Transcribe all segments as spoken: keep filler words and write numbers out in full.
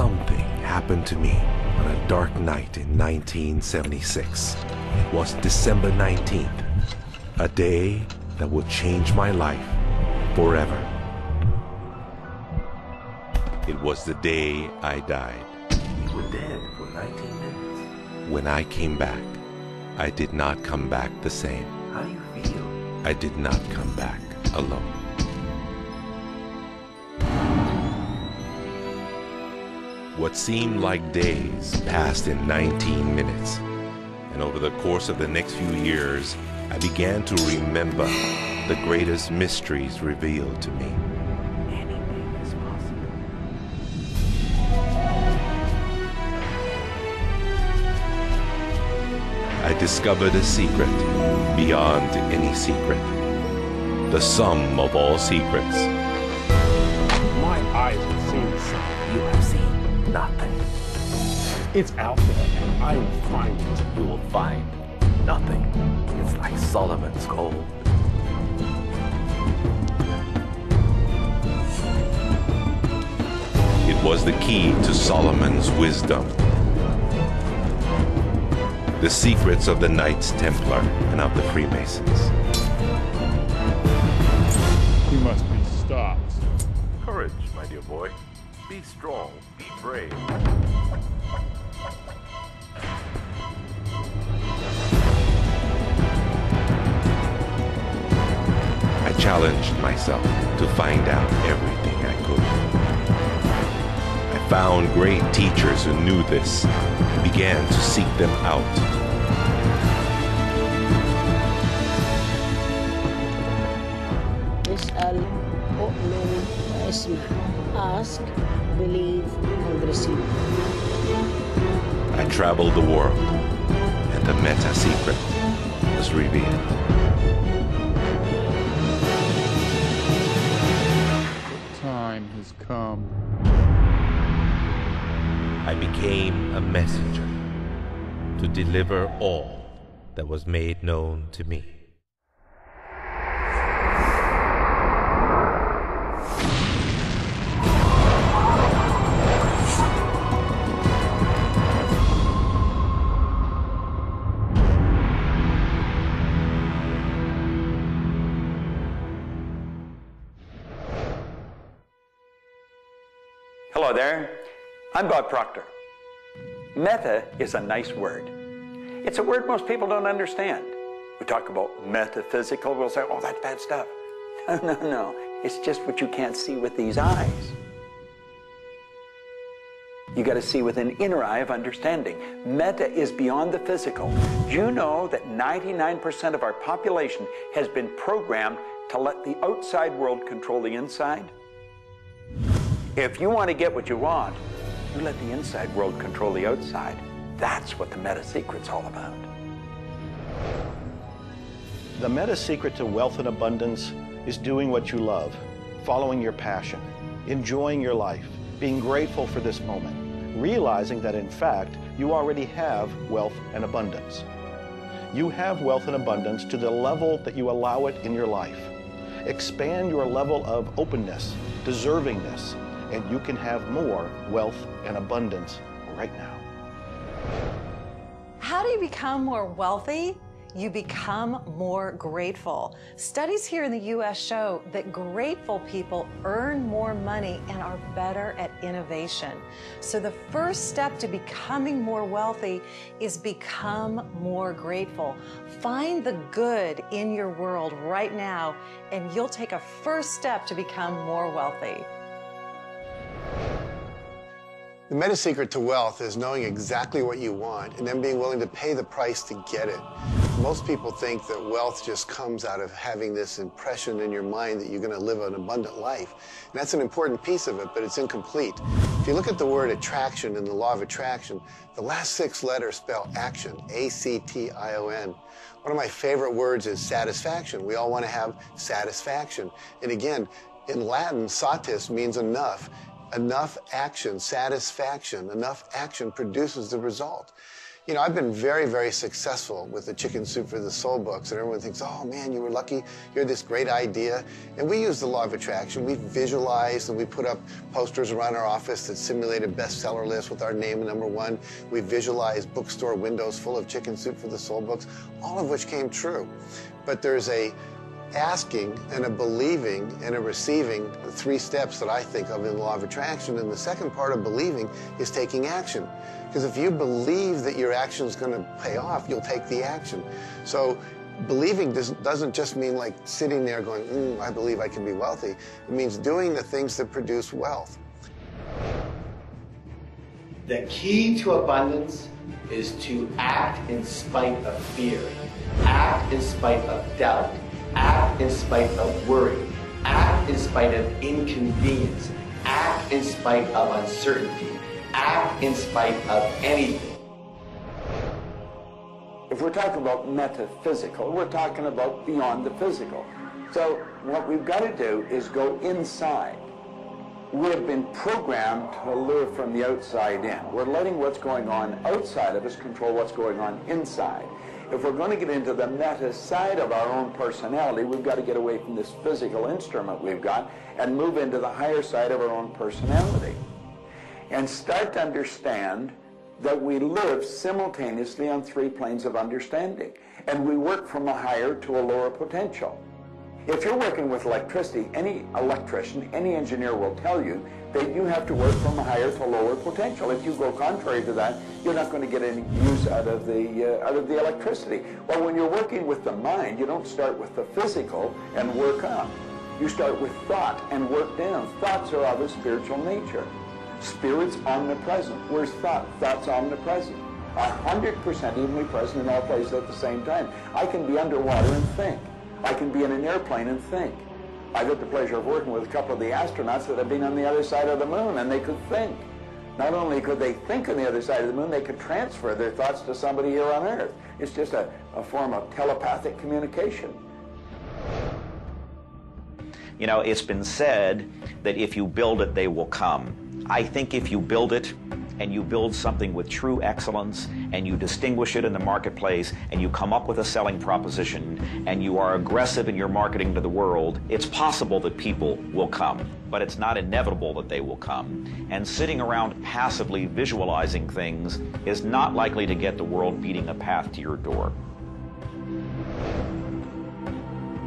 something happened to me on a dark night in nineteen seventy-six. It was December nineteenth, a day that would change my life forever. It was the day I died. You were dead for nineteen minutes. When I came back, I did not come back the same. How do you feel? I did not come back alone. What seemed like days passed in nineteen minutes, and over the course of the next few years, I began to remember the greatest mysteries revealed to me. Anything is possible. I discovered a secret beyond any secret, the sum of all secrets. My eyes have seen something you have seen. Nothing. It's out there, and I will find it. You will find nothing. It's like Solomon's gold. It was the key to Solomon's wisdom. The secrets of the Knights Templar and of the Freemasons. You must be stopped. Courage, my dear boy. Be strong, be brave. I challenged myself to find out everything I could. I found great teachers who knew this and began to seek them out. Ask, believe, and receive. I traveled the world, and the meta secret was revealed. The time has come. I became a messenger to deliver all that was made known to me. Hello there, I'm Bob Proctor. Meta is a nice word. It's a word most people don't understand. We talk about metaphysical, we'll say, oh, that's bad stuff. No, no, no, it's just what you can't see with these eyes. You got to see with an inner eye of understanding. Meta is beyond the physical. Do you know that ninety-nine percent of our population has been programmed to let the outside world control the inside? If you want to get what you want, you let the inside world control the outside. That's what the meta secret's all about. The meta secret to wealth and abundance is doing what you love, following your passion, enjoying your life, being grateful for this moment, realizing that in fact, you already have wealth and abundance. You have wealth and abundance to the level that you allow it in your life. Expand your level of openness, deservingness, and you can have more wealth and abundance right now. How do you become more wealthy? You become more grateful. Studies here in the U S show that grateful people earn more money and are better at innovation. So the first step to becoming more wealthy is become more grateful. Find the good in your world right now, and you'll take a first step to become more wealthy. The meta secret to wealth is knowing exactly what you want and then being willing to pay the price to get it. Most people think that wealth just comes out of having this impression in your mind that you're going to live an abundant life. And that's an important piece of it, but it's incomplete. If you look at the word attraction in the law of attraction, the last six letters spell action, A C T I O N. One of my favorite words is satisfaction. We all want to have satisfaction. And again, in Latin, satis means enough. Enough action, satisfaction, enough action produces the result. You know, I've been very, very successful with the Chicken Soup for the Soul books, and everyone thinks, oh man, you were lucky, you had this great idea. And we use the law of attraction. We visualized and we put up posters around our office that simulated bestseller lists with our name and number one. We visualized bookstore windows full of Chicken Soup for the Soul books, all of which came true. But there's a asking and a believing and a receiving, the three steps that I think of in the law of attraction. And the second part of believing is taking action. Because if you believe that your action is going to pay off, you'll take the action. So believing doesn't just mean like sitting there going, mm, I believe I can be wealthy. It means doing the things that produce wealth. The key to abundance is to act in spite of fear, act in spite of doubt, act in spite of worry, act in spite of inconvenience, act in spite of uncertainty, act in spite of anything. If we're talking about metaphysical, we're talking about beyond the physical. So what we've got to do is go inside. We have been programmed to lure from the outside in. We're letting what's going on outside of us control what's going on inside. If we're going to get into the meta side of our own personality, we've got to get away from this physical instrument we've got and move into the higher side of our own personality and start to understand that we live simultaneously on three planes of understanding, and we work from a higher to a lower potential. If you're working with electricity, any electrician, any engineer will tell you that you have to work from a higher to lower potential. If you go contrary to that, you're not going to get any use out of the, uh, out of the electricity. Well, when you're working with the mind, you don't start with the physical and work up. You start with thought and work down. Thoughts are of a spiritual nature. Spirit's omnipresent. Where's thought? Thought's omnipresent. A hundred percent evenly present in all places at the same time. I can be underwater and think. I can be in an airplane and think. I've had the pleasure of working with a couple of the astronauts that have been on the other side of the moon, and they could think. Not only could they think on the other side of the moon, they could transfer their thoughts to somebody here on Earth. It's just a, a form of telepathic communication. You know, it's been said that if you build it, they will come. I think if you build it, and you build something with true excellence, and you distinguish it in the marketplace, and you come up with a selling proposition, and you are aggressive in your marketing to the world, it's possible that people will come, but it's not inevitable that they will come. And sitting around passively visualizing things is not likely to get the world beating a path to your door.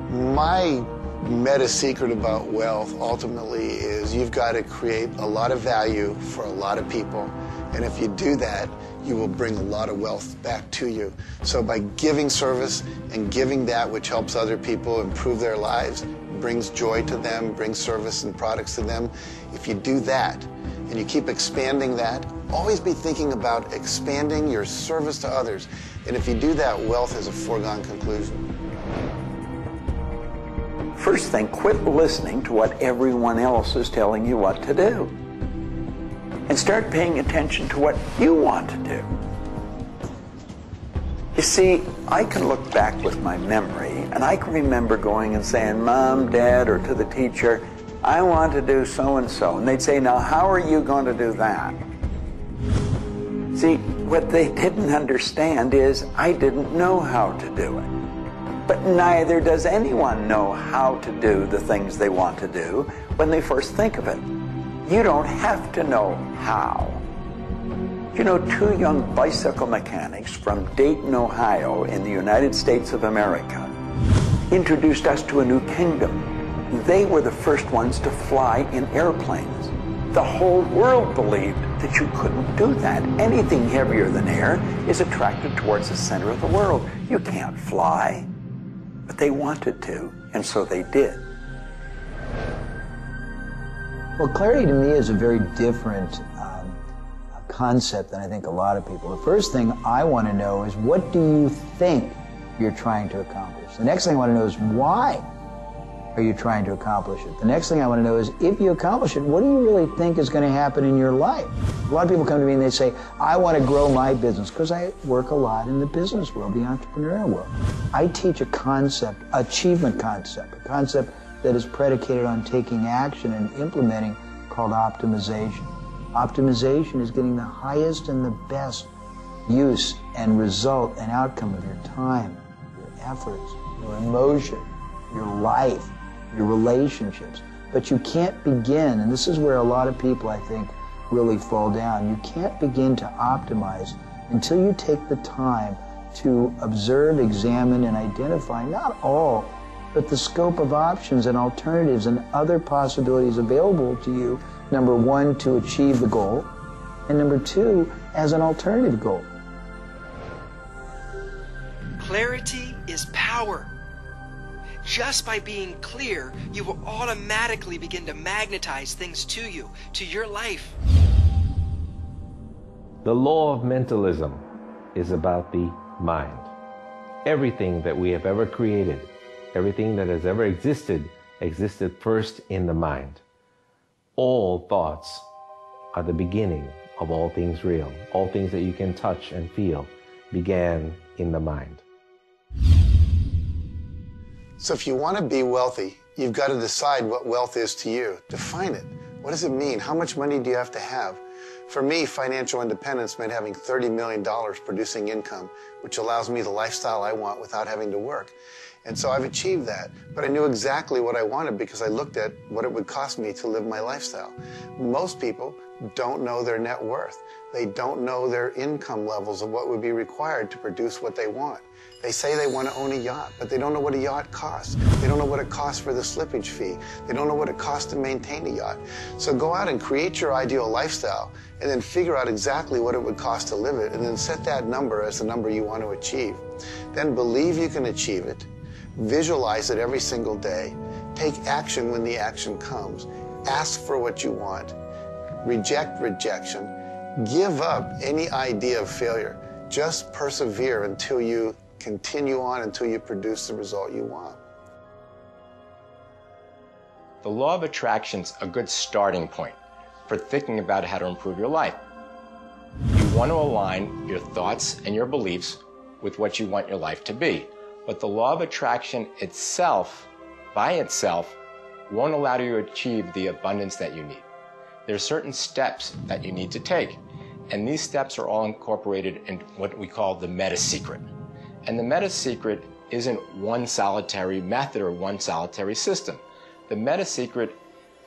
My meta secret about wealth ultimately is you've got to create a lot of value for a lot of people, and if you do that, you will bring a lot of wealth back to you. So by giving service and giving that which helps other people improve their lives, brings joy to them, brings service and products to them, if you do that and you keep expanding that, always be thinking about expanding your service to others, and if you do that, wealth is a foregone conclusion. First thing, quit listening to what everyone else is telling you what to do. And start paying attention to what you want to do. You see, I can look back with my memory, and I can remember going and saying, Mom, Dad, or to the teacher, I want to do so-and-so. And they'd say, now how are you going to do that? See, what they didn't understand is I didn't know how to do it. But neither does anyone know how to do the things they want to do when they first think of it. You don't have to know how. You know, two young bicycle mechanics from Dayton, Ohio, in the United States of America, introduced us to a new kingdom. They were the first ones to fly in airplanes. The whole world believed that you couldn't do that. Anything heavier than air is attracted towards the center of the world. You can't fly. But they wanted to, and so they did. Well, clarity to me is a very different um, concept than I think a lot of people. The first thing I want to know is, what do you think you're trying to accomplish? The next thing I want to know is, why are you trying to accomplish it? The next thing I want to know is, if you accomplish it, what do you really think is going to happen in your life? A lot of people come to me and they say, I want to grow my business, because I work a lot in the business world, the entrepreneurial world. I teach a concept, achievement concept, a concept that is predicated on taking action and implementing, called optimization. Optimization is getting the highest and the best use and result and outcome of your time, your efforts, your emotion, your life, your relationships. But you can't begin, and this is where a lot of people, I think, really fall down. You can't begin to optimize until you take the time to observe, examine, and identify not all, but the scope of options and alternatives and other possibilities available to you, number one, to achieve the goal, and number two, as an alternative goal. Clarity is power. Just by being clear, you will automatically begin to magnetize things to you, to your life. The law of mentalism is about the mind. Everything that we have ever created, everything that has ever existed, existed first in the mind. All thoughts are the beginning of all things real. All things that you can touch and feel began in the mind. So if you want to be wealthy, you've got to decide what wealth is to you. Define it. What does it mean? How much money do you have to have? For me, financial independence meant having thirty million dollars producing income, which allows me the lifestyle I want without having to work. And so I've achieved that. But I knew exactly what I wanted because I looked at what it would cost me to live my lifestyle. Most people don't know their net worth. They don't know their income levels of what would be required to produce what they want. They say they want to own a yacht, but they don't know what a yacht costs. They don't know what it costs for the slippage fee. They don't know what it costs to maintain a yacht. So go out and create your ideal lifestyle and then figure out exactly what it would cost to live it and then set that number as the number you want to achieve. Then believe you can achieve it. Visualize it every single day. Take action when the action comes. Ask for what you want. Reject rejection. Give up any idea of failure. Just persevere until you continue on until you produce the result you want. The law of attraction's a good starting point for thinking about how to improve your life. You want to align your thoughts and your beliefs with what you want your life to be. But the law of attraction itself, by itself, won't allow you to achieve the abundance that you need. There are certain steps that you need to take, and these steps are all incorporated in what we call the meta secret. And the meta secret isn't one solitary method or one solitary system. The meta secret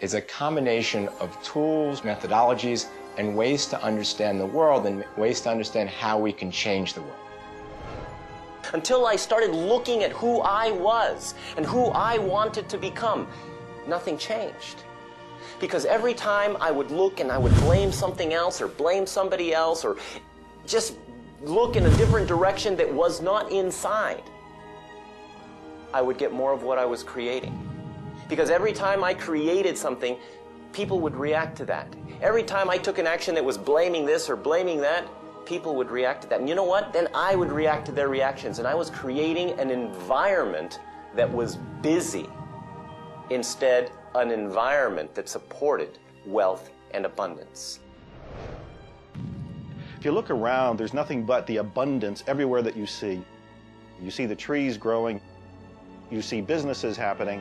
is a combination of tools, methodologies, and ways to understand the world and ways to understand how we can change the world. Until I started looking at who I was and who I wanted to become, nothing changed. Because every time I would look and I would blame something else or blame somebody else or just look in a different direction that was not inside, I would get more of what I was creating. Because every time I created something, people would react to that. Every time I took an action that was blaming this or blaming that, people would react to that. And you know what? Then I would react to their reactions. And I was creating an environment that was busy. Instead, an environment that supported wealth and abundance. If you look around, there's nothing but the abundance everywhere that you see. You see the trees growing. You see businesses happening.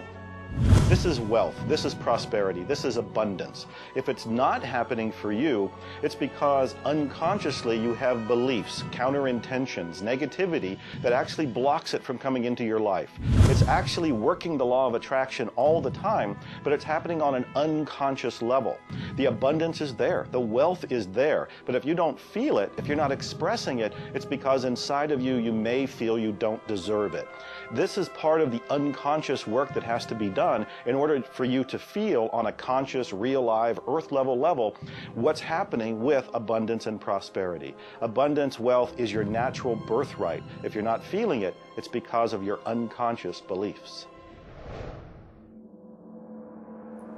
This is wealth. This is prosperity. This is abundance. If it's not happening for you, it's because unconsciously you have beliefs, counter-intentions, negativity that actually blocks it from coming into your life. It's actually working the law of attraction all the time, but it's happening on an unconscious level. The abundance is there. The wealth is there. But if you don't feel it, if you're not expressing it, it's because inside of you, you may feel you don't deserve it. This is part of the unconscious work that has to be done in order for you to feel on a conscious, real, live, earth-level level what's happening with abundance and prosperity. Abundance, wealth is your natural birthright. If you're not feeling it, it's because of your unconscious beliefs.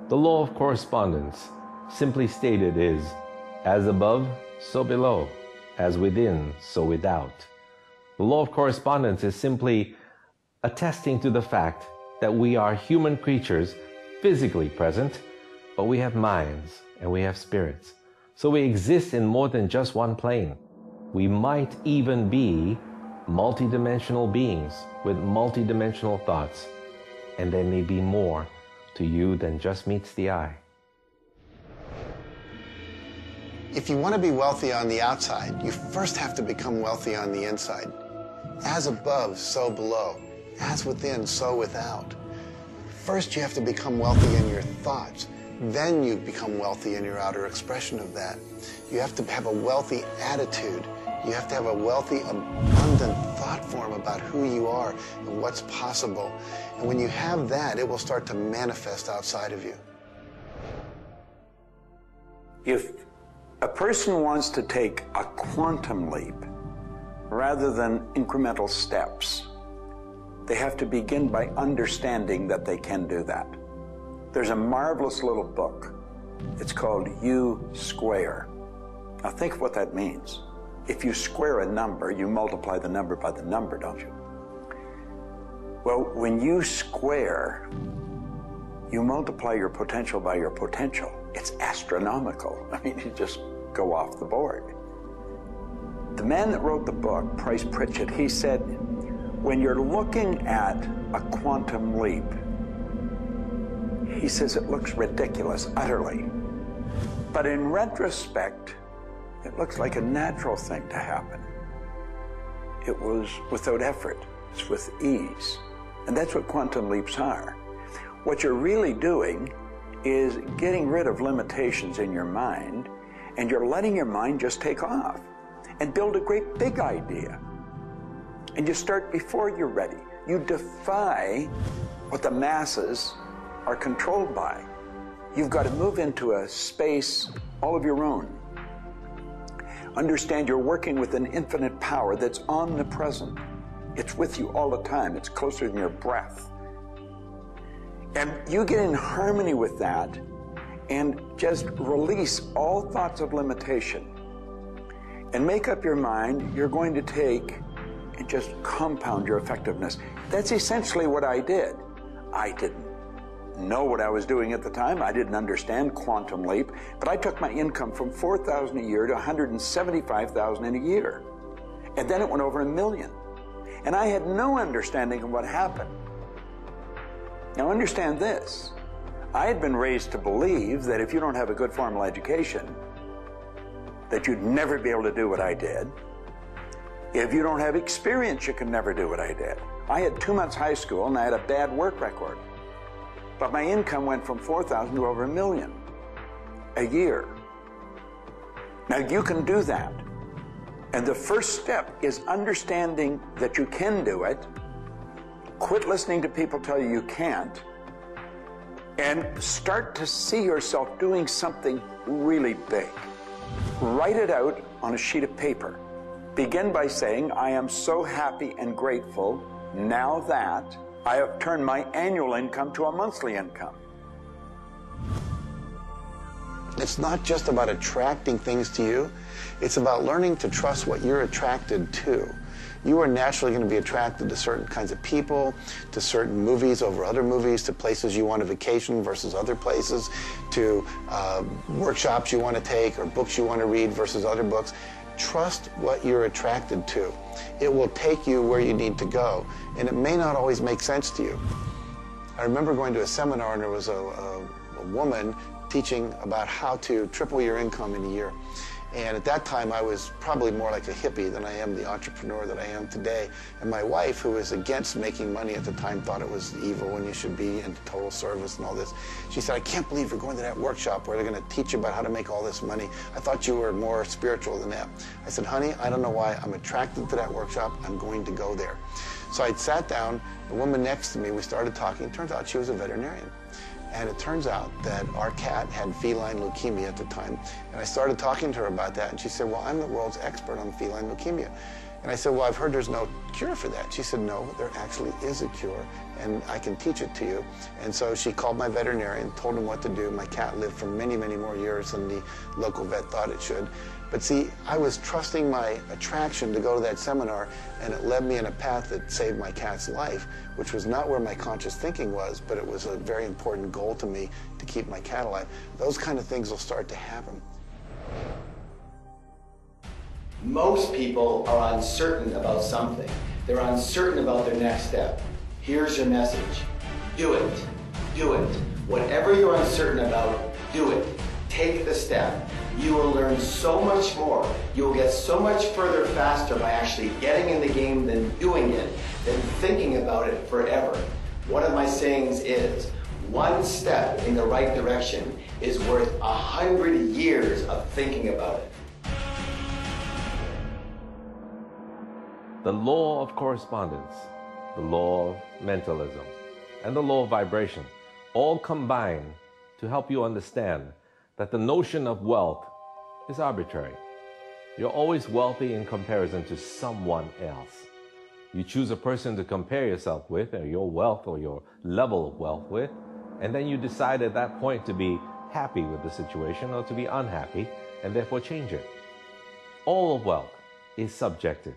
The law of correspondence, simply stated, is as above, so below, as within, so without. The law of correspondence is simply attesting to the fact that we are human creatures physically present, but we have minds and we have spirits. So we exist in more than just one plane. We might even be multidimensional beings with multidimensional thoughts, and there may be more to you than just meets the eye. If you want to be wealthy on the outside, you first have to become wealthy on the inside. As above, so below. As within, so without. First, you have to become wealthy in your thoughts. Then you become wealthy in your outer expression of that. You have to have a wealthy attitude. You have to have a wealthy, abundant thought form about who you are and what's possible. And when you have that, it will start to manifest outside of you. If a person wants to take a quantum leap rather than incremental steps, they have to begin by understanding that they can do that. There's a marvelous little book. It's called You Square. Now think of what that means. If you square a number, you multiply the number by the number, don't you? Well, when you square, you multiply your potential by your potential. It's astronomical. I mean, you just go off the board. The man that wrote the book, Price Pritchett, he said, when you're looking at a quantum leap, he says it looks ridiculous, utterly. But in retrospect, it looks like a natural thing to happen. It was without effort. It's with ease. And that's what quantum leaps are. What you're really doing is getting rid of limitations in your mind, and you're letting your mind just take off and build a great big idea. And you start before you're ready. You defy what the masses are controlled by. You've got to move into a space all of your own. Understand you're working with an infinite power that's omnipresent. It's with you all the time. It's closer than your breath. And you get in harmony with that and just release all thoughts of limitation. And make up your mind you're going to take and just compound your effectiveness. That's essentially what I did. I didn't know what I was doing at the time. I didn't understand quantum leap, but I took my income from four thousand dollars a year to one hundred seventy-five thousand dollars in a year. And then it went over a million. And I had no understanding of what happened. Now understand this. I had been raised to believe that if you don't have a good formal education, that you'd never be able to do what I did. If you don't have experience, you can never do what I did. I had two months high school and I had a bad work record. But my income went from four thousand dollars to over a million a year. Now you can do that. And the first step is understanding that you can do it. Quit listening to people tell you you can't. And start to see yourself doing something really big. Write it out on a sheet of paper. Begin by saying, I am so happy and grateful now that I have turned my annual income to a monthly income. It's not just about attracting things to you. It's about learning to trust what you're attracted to. You are naturally going to be attracted to certain kinds of people, to certain movies over other movies, to places you want to vacation versus other places, to uh, workshops you want to take or books you want to read versus other books. Trust what you're attracted to. It will take you where you need to go, and it may not always make sense to you. I remember going to a seminar, and there was a, a, a woman teaching about how to triple your income in a year. And at that time, I was probably more like a hippie than I am the entrepreneur that I am today. And my wife, who was against making money at the time, thought it was evil and you should be into total service and all this. She said, I can't believe you're going to that workshop where they're going to teach you about how to make all this money. I thought you were more spiritual than that. I said, honey, I don't know why. I'm attracted to that workshop. I'm going to go there. So I sat down. The woman next to me, we started talking. It turns out she was a veterinarian. And it turns out that our cat had feline leukemia at the time. And I started talking to her about that. And she said, well, I'm the world's expert on feline leukemia. And I said, well, I've heard there's no cure for that. She said, no, there actually is a cure, and I can teach it to you. And so she called my veterinarian, told him what to do. My cat lived for many, many more years than the local vet thought it should. But see, I was trusting my attraction to go to that seminar, and it led me in a path that saved my cat's life, which was not where my conscious thinking was, but it was a very important goal to me to keep my cat alive. Those kind of things will start to happen. Most people are uncertain about something. They're uncertain about their next step. Here's your message. Do it. Do it. Whatever you're uncertain about, do it. Take the step. you will learn so much more. You'll get so much further faster by actually getting in the game than doing it, than thinking about it forever. One of my sayings is, one step in the right direction is worth a hundred years of thinking about it. The law of correspondence, the law of mentalism, and the law of vibration all combine to help you understand that the notion of wealth is arbitrary. You're always wealthy in comparison to someone else. You choose a person to compare yourself with, or your wealth, or your level of wealth with, and then you decide at that point to be happy with the situation or to be unhappy, and therefore change it. All of wealth is subjective.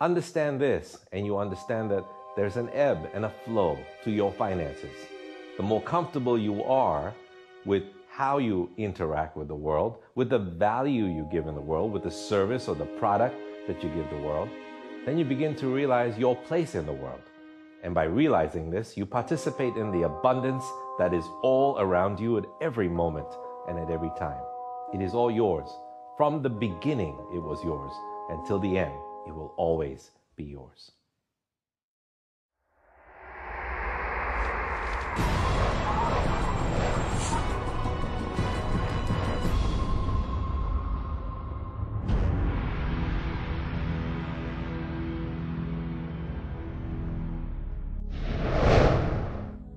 Understand this, and you understand that there's an ebb and a flow to your finances. The more comfortable you are with how you interact with the world, with the value you give in the world, with the service or the product that you give the world, then you begin to realize your place in the world. And by realizing this, you participate in the abundance that is all around you at every moment and at every time. It is all yours. From the beginning, it was yours. Until the end, it will always be yours.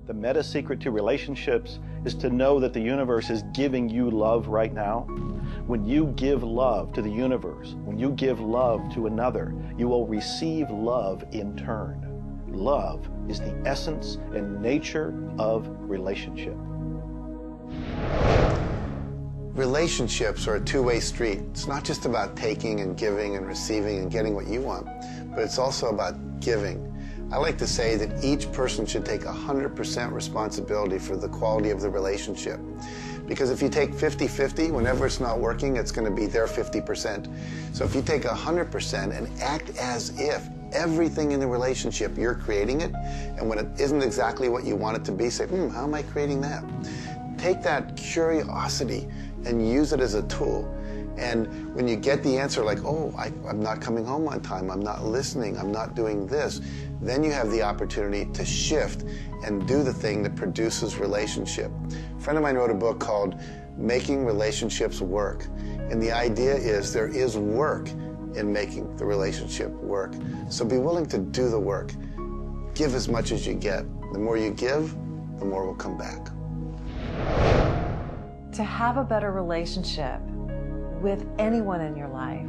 The meta secret to relationships is to know that the universe is giving you love right now. When you give love to the universe, when you give love to another, you will receive love in turn. Love is the essence and nature of relationship. Relationships are a two-way street. It's not just about taking and giving and receiving and getting what you want, but it's also about giving. I like to say that each person should take one hundred percent responsibility for the quality of the relationship. Because if you take fifty fifty, whenever it's not working, it's going to be their fifty percent. So if you take one hundred percent and act as if everything in the relationship, you're creating it, and when it isn't exactly what you want it to be, say, hmm, how am I creating that? Take that curiosity and use it as a tool. And when you get the answer like, oh, I, I'm not coming home on time, I'm not listening, I'm not doing this, then you have the opportunity to shift and do the thing that produces relationship. A friend of mine wrote a book called Making Relationships Work. And the idea is there is work in making the relationship work. So be willing to do the work. Give as much as you get. The more you give, the more will come back. To have a better relationship with anyone in your life,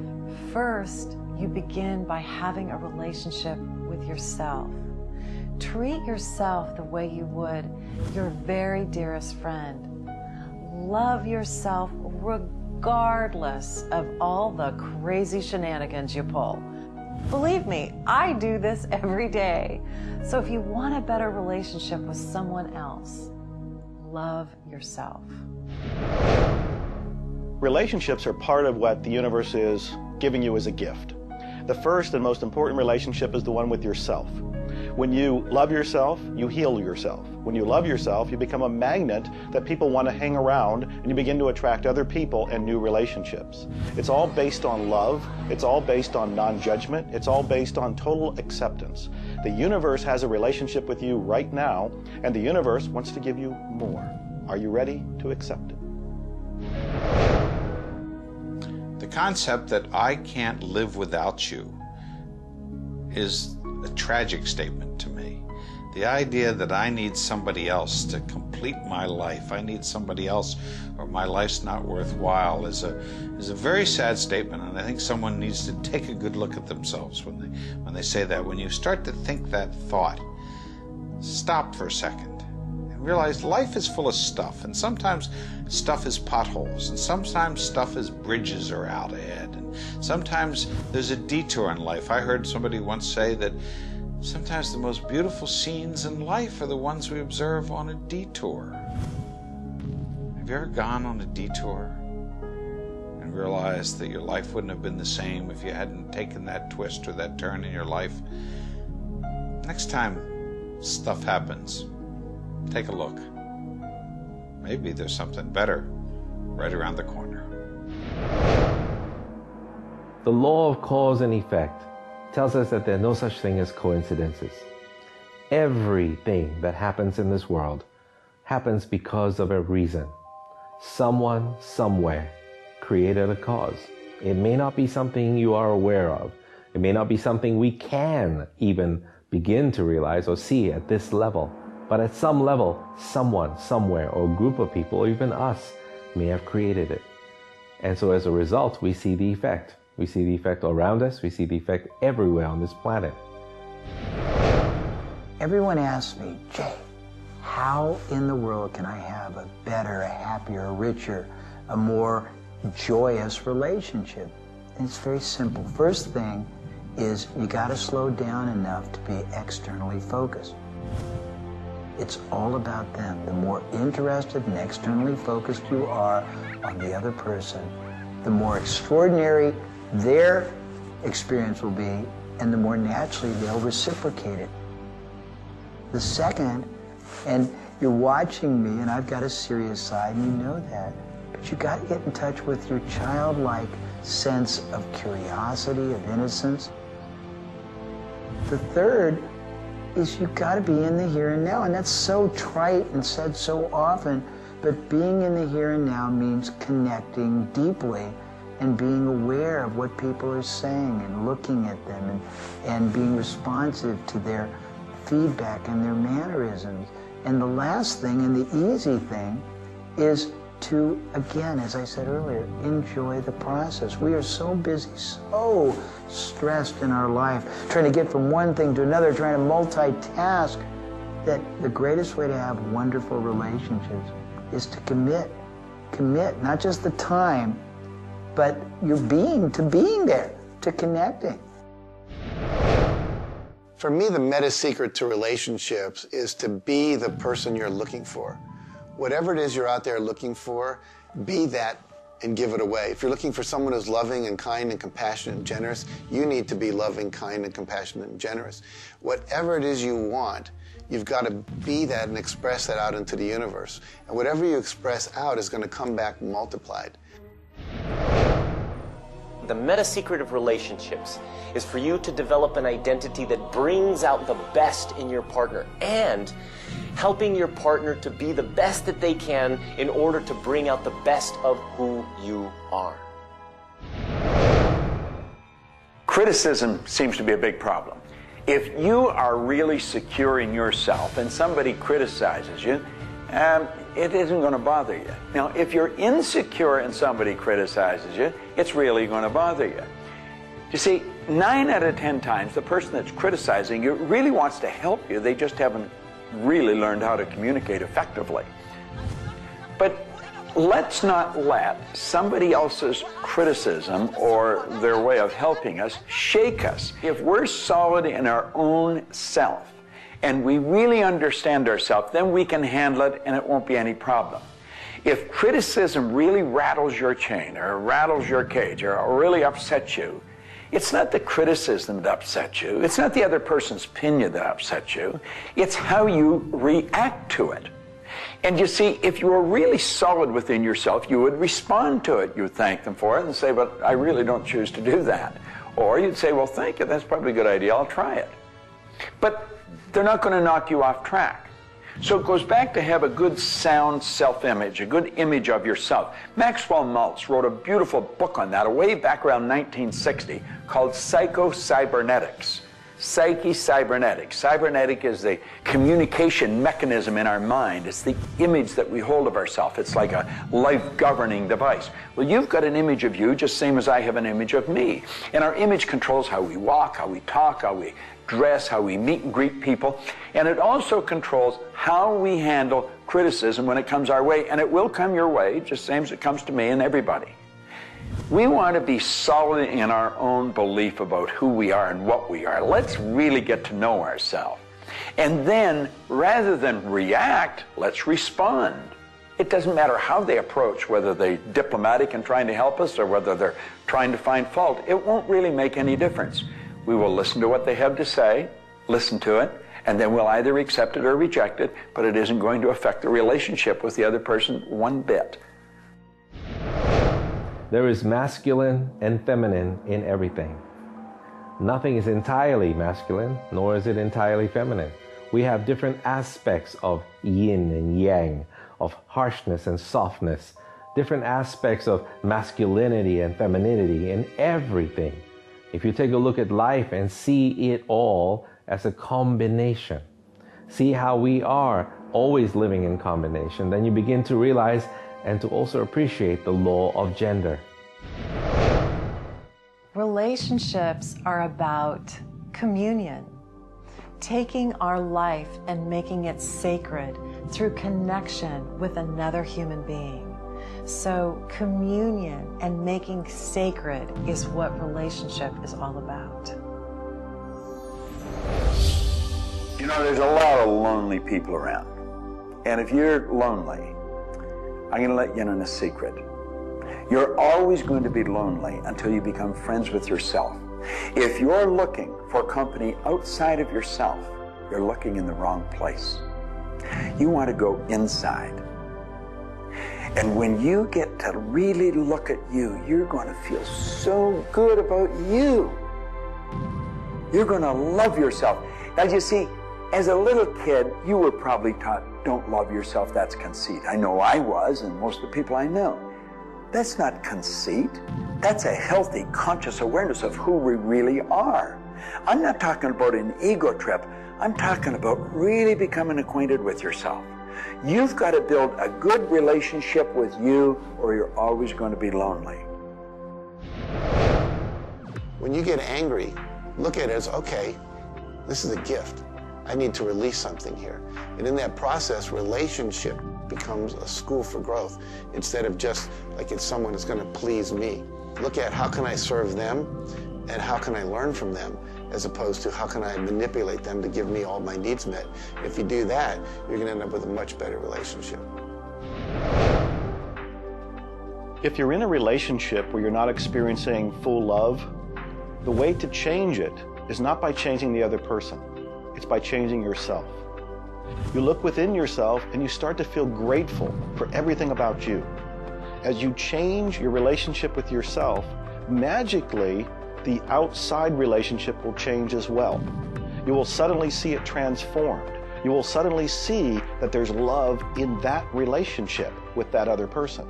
first, you begin by having a relationship with yourself. Treat yourself the way you would your very dearest friend. Love yourself regardless of all the crazy shenanigans you pull. Believe me, I do this every day. So if you want a better relationship with someone else, love yourself. Relationships are part of what the universe is giving you as a gift. The first and most important relationship is the one with yourself. When you love yourself, you heal yourself. When you love yourself, you become a magnet that people want to hang around, and you begin to attract other people and new relationships. It's all based on love. It's all based on non-judgment. It's all based on total acceptance. The universe has a relationship with you right now, and the universe wants to give you more. Are you ready to accept it? The concept that I can't live without you is a tragic statement to me. The idea that I need somebody else to complete my life, I need somebody else or my life's not worthwhile, is a, is a very sad statement, and I think someone needs to take a good look at themselves when they, when they say that. When you start to think that thought, stop for a second. Realize life is full of stuff, and sometimes stuff is potholes, and sometimes stuff is bridges are out ahead, and sometimes there's a detour in life. I heard somebody once say that sometimes the most beautiful scenes in life are the ones we observe on a detour. Have you ever gone on a detour and realized that your life wouldn't have been the same if you hadn't taken that twist or that turn in your life? Next time stuff happens, take a look. Maybe there's something better right around the corner. The law of cause and effect tells us that there's no such thing as coincidences. Everything that happens in this world happens because of a reason. Someone, somewhere, created a cause. It may not be something you are aware of. It may not be something we can even begin to realize or see at this level. But at some level, someone, somewhere, or a group of people, or even us, may have created it. And so as a result, we see the effect. We see the effect around us. We see the effect everywhere on this planet. Everyone asks me, Jay, how in the world can I have a better, a happier, a richer, a more joyous relationship? And it's very simple. First thing is you got to slow down enough to be externally focused. It's all about them. The more interested and externally focused you are on the other person, the more extraordinary their experience will be, and the more naturally they'll reciprocate it. The second, and you're watching me, and I've got a serious side, and you know that, but you got to get in touch with your childlike sense of curiosity, of innocence. The third is you've got to be in the here and now, and that's so trite and said so often, but being in the here and now means connecting deeply and being aware of what people are saying and looking at them and, and being responsive to their feedback and their mannerisms. And the last thing, and the easy thing, is to, again, as I said earlier, enjoy the process. We are so busy, so stressed in our life, trying to get from one thing to another, trying to multitask, that the greatest way to have wonderful relationships is to commit, commit, not just the time, but your being, to being there, to connecting. For me, the meta secret to relationships is to be the person you're looking for. Whatever it is you're out there looking for, be that and give it away. If you're looking for someone who's loving and kind and compassionate and generous, you need to be loving, kind and compassionate and generous. Whatever it is you want, you've got to be that and express that out into the universe. And whatever you express out is going to come back multiplied. The meta secret of relationships is for you to develop an identity that brings out the best in your partner and helping your partner to be the best that they can in order to bring out the best of who you are. Criticism seems to be a big problem. If you are really secure in yourself and somebody criticizes you, um, it isn't going to bother you. Now, if you're insecure and somebody criticizes you, it's really going to bother you. You see, nine out of ten times, the person that's criticizing you really wants to help you. They just haven't really learned how to communicate effectively. But let's not let somebody else's criticism or their way of helping us shake us. If we're solid in our own self and we really understand ourselves, then we can handle it and it won't be any problem. If criticism really rattles your chain or rattles your cage or really upsets you, it's not the criticism that upsets you. It's not the other person's opinion that upsets you. It's how you react to it. And you see, if you were really solid within yourself, you would respond to it. You would thank them for it and say, but I really don't choose to do that. Or you'd say, well, thank you, that's probably a good idea, I'll try it. But they're not going to knock you off track. So it goes back to have a good sound self-image, a good image of yourself. Maxwell Maltz wrote a beautiful book on that way back around nineteen sixty called Psycho-Cybernetics. Psyche-Cybernetics. Cybernetic is the communication mechanism in our mind. It's the image that we hold of ourselves. It's like a life-governing device. Well, you've got an image of you just same as I have an image of me. And our image controls how we walk, how we talk, how we dress, how we meet and greet people. And it also controls how we handle criticism when it comes our way. And it will come your way just same as it comes to me and everybody. We want to be solid in our own belief about who we are and what we are. Let's really get to know ourselves. And then, rather than react, let's respond. It doesn't matter how they approach, whether they're diplomatic and trying to help us or whether they're trying to find fault. It won't really make any difference. We will listen to what they have to say, listen to it, and then we'll either accept it or reject it, but it isn't going to affect the relationship with the other person one bit. There is masculine and feminine in everything. Nothing is entirely masculine, nor is it entirely feminine. We have different aspects of yin and yang, of harshness and softness, different aspects of masculinity and femininity in everything. If you take a look at life and see it all as a combination, see how we are always living in combination, then you begin to realize and to also appreciate the law of gender. Relationships are about communion, taking our life and making it sacred through connection with another human being. So communion and making sacred is what relationship is all about. You know, there's a lot of lonely people around. And if you're lonely, I'm going to let you in on a secret. You're always going to be lonely until you become friends with yourself. If you're looking for company outside of yourself, you're looking in the wrong place. You want to go inside. And when you get to really look at you, you're going to feel so good about you. You're going to love yourself. As you see, as a little kid, you were probably taught, don't love yourself, that's conceit. I know I was, and most of the people I know. That's not conceit. That's a healthy, conscious awareness of who we really are. I'm not talking about an ego trip. I'm talking about really becoming acquainted with yourself. You've got to build a good relationship with you, or you're always going to be lonely. When you get angry, look at it as, okay, this is a gift. I need to release something here. And in that process, relationship becomes a school for growth instead of just like it's someone that's going to please me. Look at how can I serve them and how can I learn from them, as opposed to how can I manipulate them to give me all my needs met. If you do that, you're going to end up with a much better relationship. If you're in a relationship where you're not experiencing full love, the way to change it is not by changing the other person. It's by changing yourself. You look within yourself and you start to feel grateful for everything about you. As you change your relationship with yourself, magically, the outside relationship will change as well. You will suddenly see it transformed. You will suddenly see that there's love in that relationship with that other person.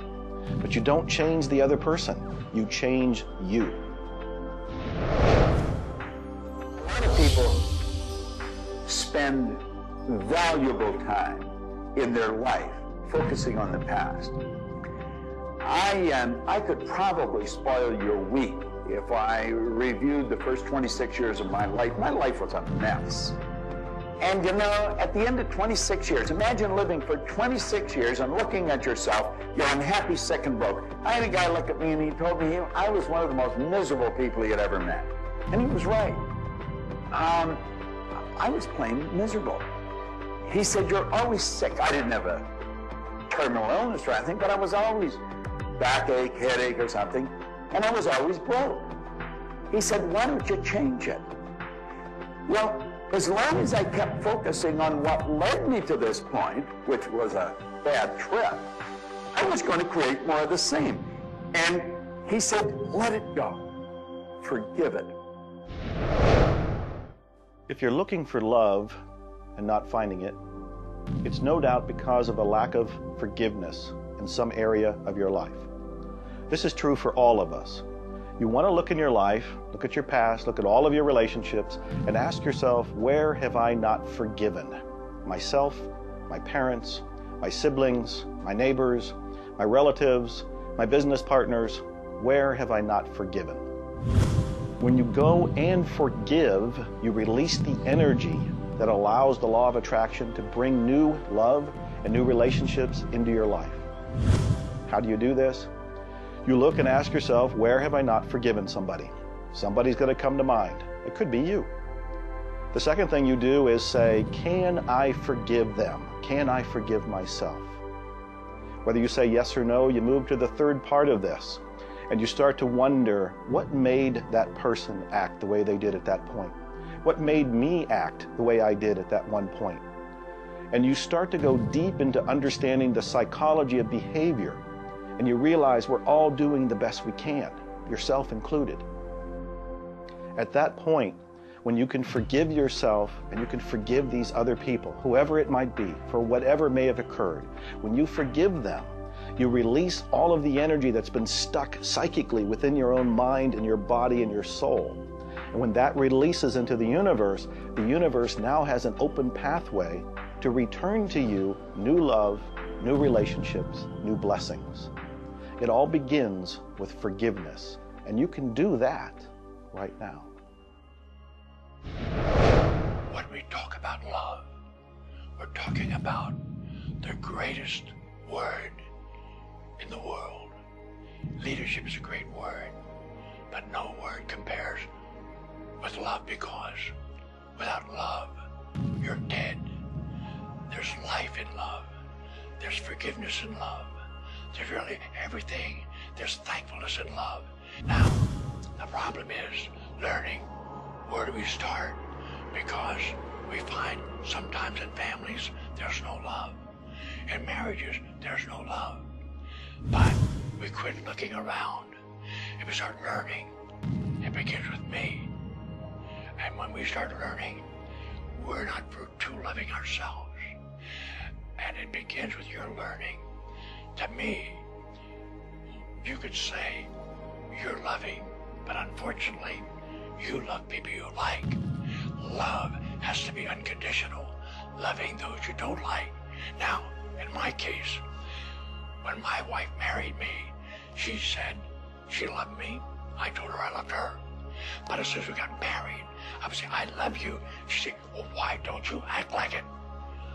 But you don't change the other person, you change you. A lot of people spend valuable time in their life focusing on the past. I am, I could probably spoil your week if I reviewed the first twenty-six years of my life. My life was a mess. And you know, at the end of twenty-six years, imagine living for twenty-six years and looking at yourself, you're unhappy, sick and broke. I had a guy look at me and he told me he, I was one of the most miserable people he had ever met. And he was right. Um, I was plain miserable. He said, you're always sick. I didn't have a terminal illness or anything, but I was always backache, headache or something. And I was always broke. He said, why don't you change it? Well, as long as I kept focusing on what led me to this point, which was a bad trip, I was going to create more of the same. And he said, let it go. Forgive it. If you're looking for love and not finding it, it's no doubt because of a lack of forgiveness in some area of your life. This is true for all of us. You want to look in your life, look at your past, look at all of your relationships, and ask yourself, where have I not forgiven? Myself, my parents, my siblings, my neighbors, my relatives, my business partners, where have I not forgiven? When you go and forgive, you release the energy that allows the law of attraction to bring new love and new relationships into your life. How do you do this? You look and ask yourself, where have I not forgiven somebody? Somebody's going to come to mind. It could be you. The second thing you do is say, can I forgive them? Can I forgive myself? Whether you say yes or no, you move to the third part of this, and you start to wonder, what made that person act the way they did at that point? What made me act the way I did at that one point? And you start to go deep into understanding the psychology of behavior and you realize we're all doing the best we can, yourself included. At that point, when you can forgive yourself and you can forgive these other people, whoever it might be, for whatever may have occurred, when you forgive them, you release all of the energy that's been stuck psychically within your own mind and your body and your soul. And when that releases into the universe, the universe now has an open pathway to return to you new love, new relationships, new blessings. It all begins with forgiveness, and you can do that right now. When we talk about love, we're talking about the greatest word in the world. Leadership is a great word, but no word compares with love, because without love, you're dead. There's life in love. There's forgiveness in love. There's really everything. There's thankfulness in love. Now, the problem is learning where do we start, because we find sometimes in families there's no love. In marriages, there's no love. But we quit looking around and we start learning. It begins with me. And when we start learning, we're not too loving ourselves. And it begins with your learning. To me, you could say you're loving, but unfortunately, you love people you like. Love has to be unconditional, loving those you don't like. Now, in my case, when my wife married me, she said she loved me. I told her I loved her. But as soon as we got married, I would say, I love you. She said, well, why don't you act like it?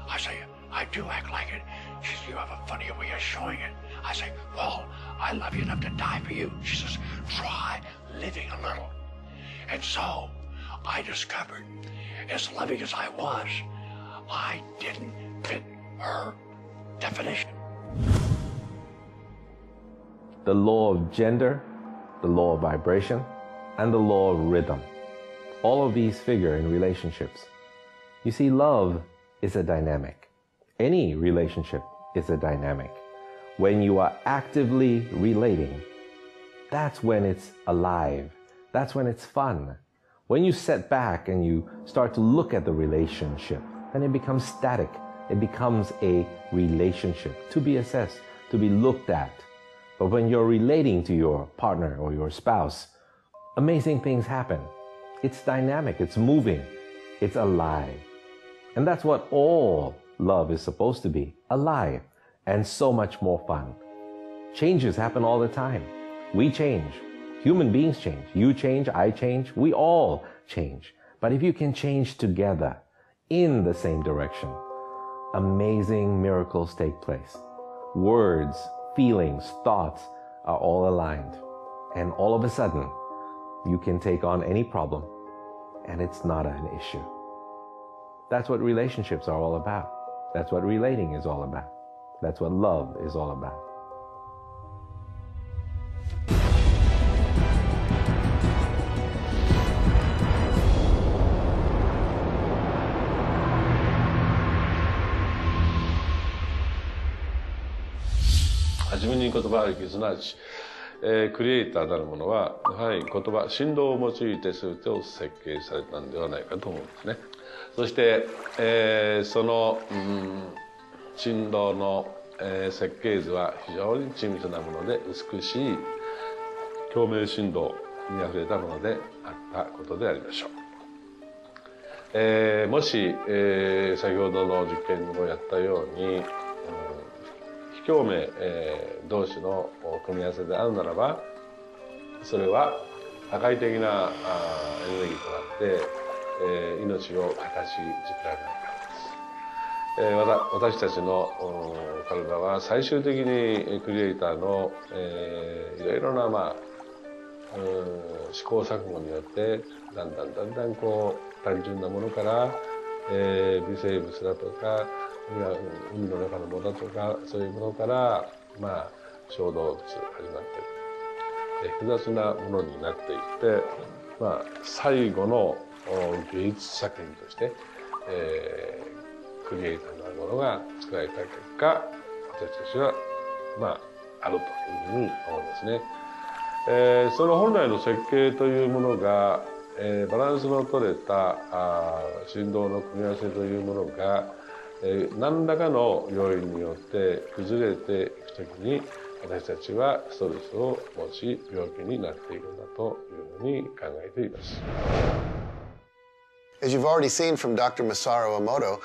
I say, I do act like it. She says, you have a funny way of showing it. I say, well, I love you enough to die for you. She says, try living a little. And so I discovered, as loving as I was, I didn't fit her definition. The law of gender, the law of vibration, and the law of rhythm. All of these figure in relationships. You see, love is a dynamic. Any relationship is a dynamic. When you are actively relating, that's when it's alive. That's when it's fun. When you set back and you start to look at the relationship, then it becomes static. It becomes a relationship to be assessed, to be looked at. But when you're relating to your partner or your spouse, amazing things happen. It's dynamic, it's moving, it's alive. And that's what all love is supposed to be, alive, and so much more fun. Changes happen all the time. We change. Human beings change. You change, I change, we all change. But if you can change together in the same direction, amazing miracles take place. Words, feelings, thoughts are all aligned. And all of a sudden, you can take on any problem, and it's not an issue. That's what relationships are all about. That's what relating is all about. That's what love is all about.自分に言葉ありき、すなわち、えー、クリエイターなるものは、やはり言葉、振動を用いて全てを設計されたんではないかと思うんですね。そして、えー、その、うん、振動の、えー、設計図は非常に緻密なもので美しい共鳴振動にあふれたものであったことでありましょう。えー、もし、えー、先ほどの実験をやったように、共鳴、えー、同士の組み合わせであるならば、それは破壊的なエネルギーとなって、えー、命を形作られないからです、えー、また私たちの体は最終的にクリエイターの、えー、いろいろな、まあ、うん、試行錯誤によってだんだんだんだんこう単純なものから、えー、微生物だとか海の中のものだとか、そういうものから、まあ、小動物始まっていく。複雑なものになっていって、まあ、最後の芸術作品として、えー、クリエイターなものが作られた結果、私たちは、まあ、あるというふうに思いますね。えー、その本来の設計というものが、えー、バランスの取れたあ振動の組み合わせというものが、えー、何らかの要因によって崩れていくときに私たちはストレスを持ち病気になっているんだというふうに考えています。 As you've already seen from Doctor Masaru Emoto,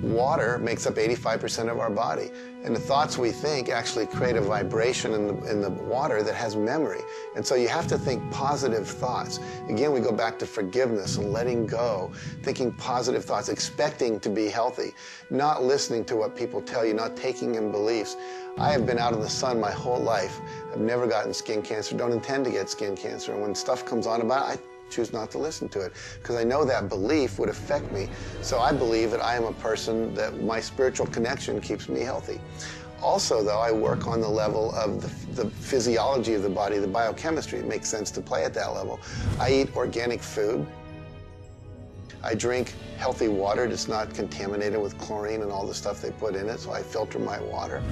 water makes up eighty-five percent of our body, and the thoughts we think actually create a vibration in the, in the water that has memory. And so you have to think positive thoughts. Again, we go back to forgiveness and letting go, thinking positive thoughts, expecting to be healthy, not listening to what people tell you, not taking in beliefs. I have been out in the sun my whole life. I've never gotten skin cancer, don't intend to get skin cancer, and when stuff comes on about it, I choose not to listen to it, because I know that belief would affect me. So I believe that I am a person that my spiritual connection keeps me healthy. Also, though, I work on the level of the, the physiology of the body, the biochemistry. It makes sense to play at that level. I eat organic food. I drink healthy water that's not contaminated with chlorine and all the stuff they put in it, so I filter my water.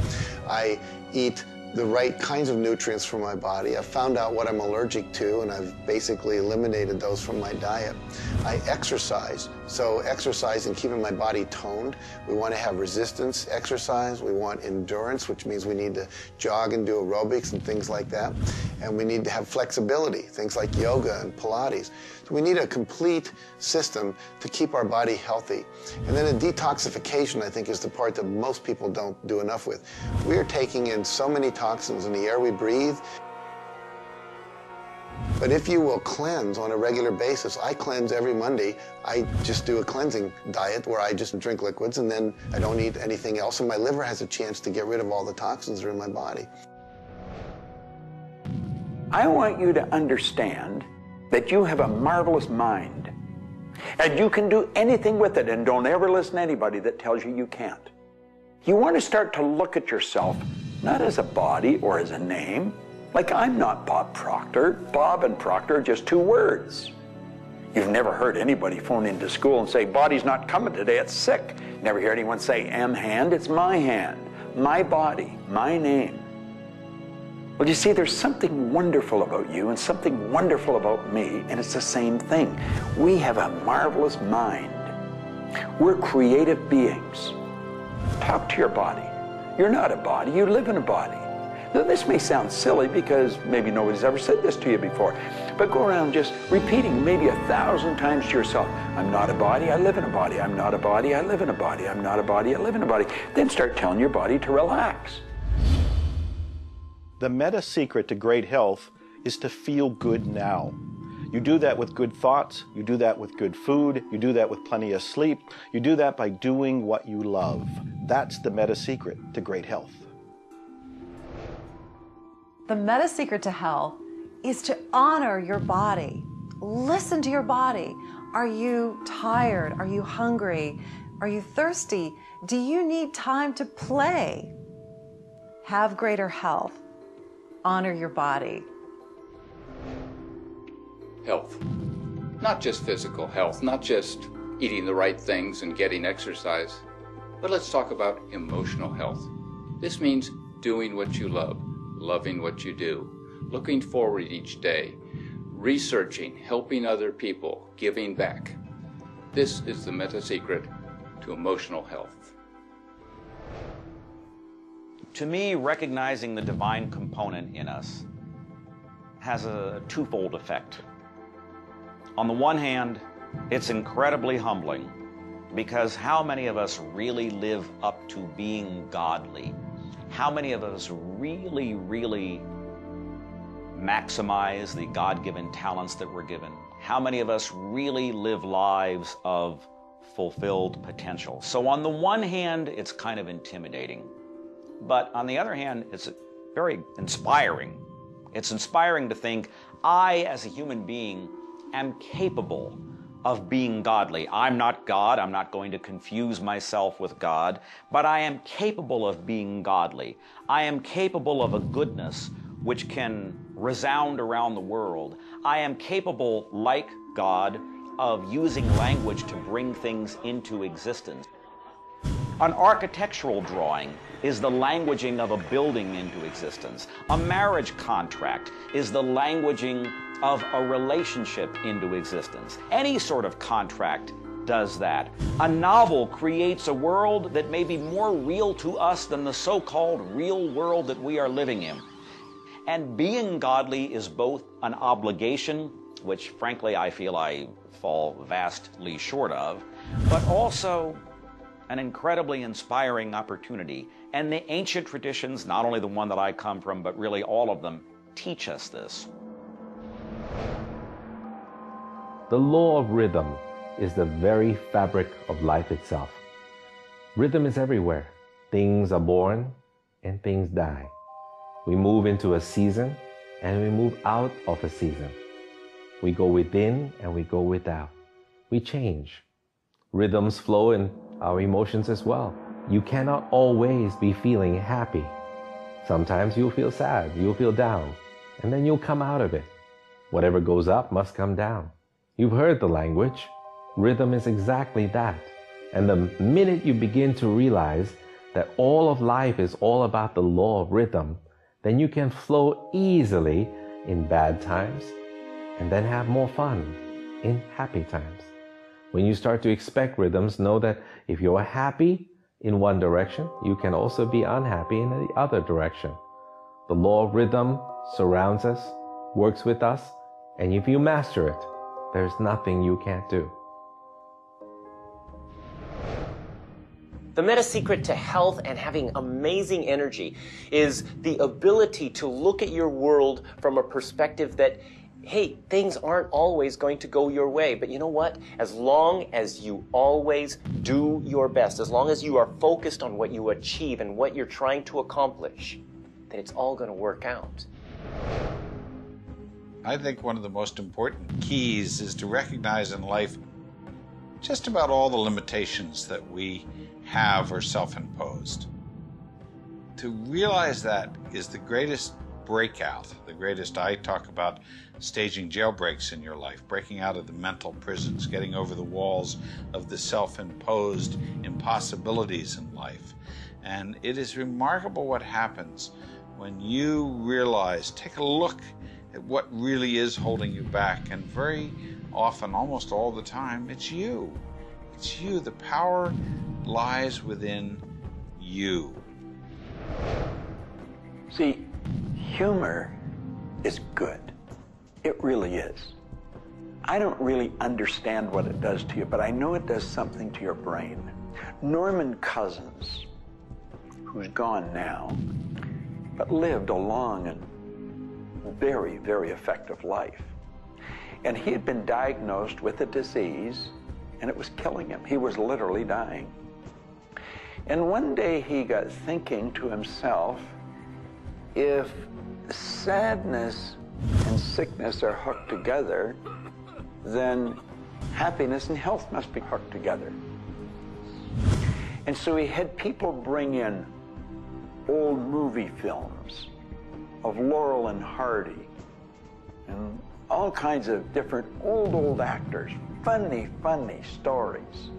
I eat the right kinds of nutrients for my body. I've found out what I'm allergic to, and I've basically eliminated those from my diet. I exercise, so exercise and keeping my body toned. We want to have resistance exercise. We want endurance, which means we need to jog and do aerobics and things like that. And we need to have flexibility, things like yoga and Pilates. So we need a complete system to keep our body healthy. And then the detoxification, I think, is the part that most people don't do enough with. We are taking in so many toxins in the air we breathe. But if you will cleanse on a regular basis, I cleanse every Monday. I just do a cleansing diet where I just drink liquids and then I don't eat anything else, and my liver has a chance to get rid of all the toxins that are in my body. I want you to understand that you have a marvelous mind and you can do anything with it, and don't ever listen to anybody that tells you you can't. You want to start to look at yourself not as a body or as a name. Like, I'm not Bob Proctor. Bob and Proctor are just two words. You've never heard anybody phone into school and say, body's not coming today, it's sick. Never hear anyone say, am hand, it's my hand, my body, my name. Well, you see, there's something wonderful about you and something wonderful about me, and it's the same thing. We have a marvelous mind. We're creative beings. Talk to your body. You're not a body, you live in a body. Now, this may sound silly because maybe nobody's ever said this to you before, but go around just repeating maybe a thousand times to yourself, I'm not a body, I live in a body, I'm not a body, I live in a body, I'm not a body, I live in a body. Then start telling your body to relax. The meta secret to great health is to feel good now. You do that with good thoughts, you do that with good food, you do that with plenty of sleep, you do that by doing what you love. That's the meta secret to great health. The meta secret to health is to honor your body. Listen to your body. Are you tired? Are you hungry? Are you thirsty? Do you need time to play? Have greater health. Honor your body. Health, not just physical health, not just eating the right things and getting exercise, but let's talk about emotional health. This means doing what you love, loving what you do, looking forward each day, researching, helping other people, giving back. This is the meta secret to emotional health. To me, recognizing the divine component in us has a twofold effect. On the one hand, it's incredibly humbling, because how many of us really live up to being godly? How many of us really, really maximize the God-given talents that we're given? How many of us really live lives of fulfilled potential? So on the one hand, it's kind of intimidating, but on the other hand, it's very inspiring. It's inspiring to think, I, as a human being, am capable of being godly. I'm not God, I'm not going to confuse myself with God, but I am capable of being godly. I am capable of a goodness which can resound around the world. I am capable, like God, of using language to bring things into existence. An architectural drawing is the languaging of a building into existence. A marriage contract is the languaging of a relationship into existence. Any sort of contract does that. A novel creates a world that may be more real to us than the so-called real world that we are living in. And being godly is both an obligation, which frankly I feel I fall vastly short of, but also an incredibly inspiring opportunity. And the ancient traditions, not only the one that I come from, but really all of them, teach us this. The law of rhythm is the very fabric of life itself. Rhythm is everywhere. Things are born and things die. We move into a season and we move out of a season. We go within and we go without. We change. Rhythms flow in our emotions as well. You cannot always be feeling happy. Sometimes you'll feel sad, you'll feel down, and then you'll come out of it. Whatever goes up must come down. You've heard the language. Rhythm is exactly that. And the minute you begin to realize that all of life is all about the law of rhythm, then you can flow easily in bad times and then have more fun in happy times. When you start to expect rhythms, know that if you're happy in one direction, you can also be unhappy in the other direction. The law of rhythm surrounds us, works with us, and if you master it, there's nothing you can't do. The meta secret to health and having amazing energy is the ability to look at your world from a perspective that, hey, things aren't always going to go your way, but you know what? As long as you always do your best, as long as you are focused on what you achieve and what you're trying to accomplish, then it's all going to work out. I think one of the most important keys is to recognize in life just about all the limitations that we have or self-imposed. To realize that is the greatest breakout, the greatest. I talk about staging jailbreaks in your life, breaking out of the mental prisons, getting over the walls of the self-imposed impossibilities in life. And it is remarkable what happens when you realize, take a look at what really is holding you back, and very often, almost all the time, it's you. It's you. The power lies within you. See, humor is good. It really is. I don't really understand what it does to you, but I know it does something to your brain. Norman Cousins, who's gone now, but lived a long and very, very effective life. And he had been diagnosed with a disease, and it was killing him. He was literally dying. And one day he got thinking to himself, if sadness and sickness are hooked together, then happiness and health must be hooked together. And so he had people bring in old movie films of Laurel and Hardy and all kinds of different old, old actors. Funny, funny stories.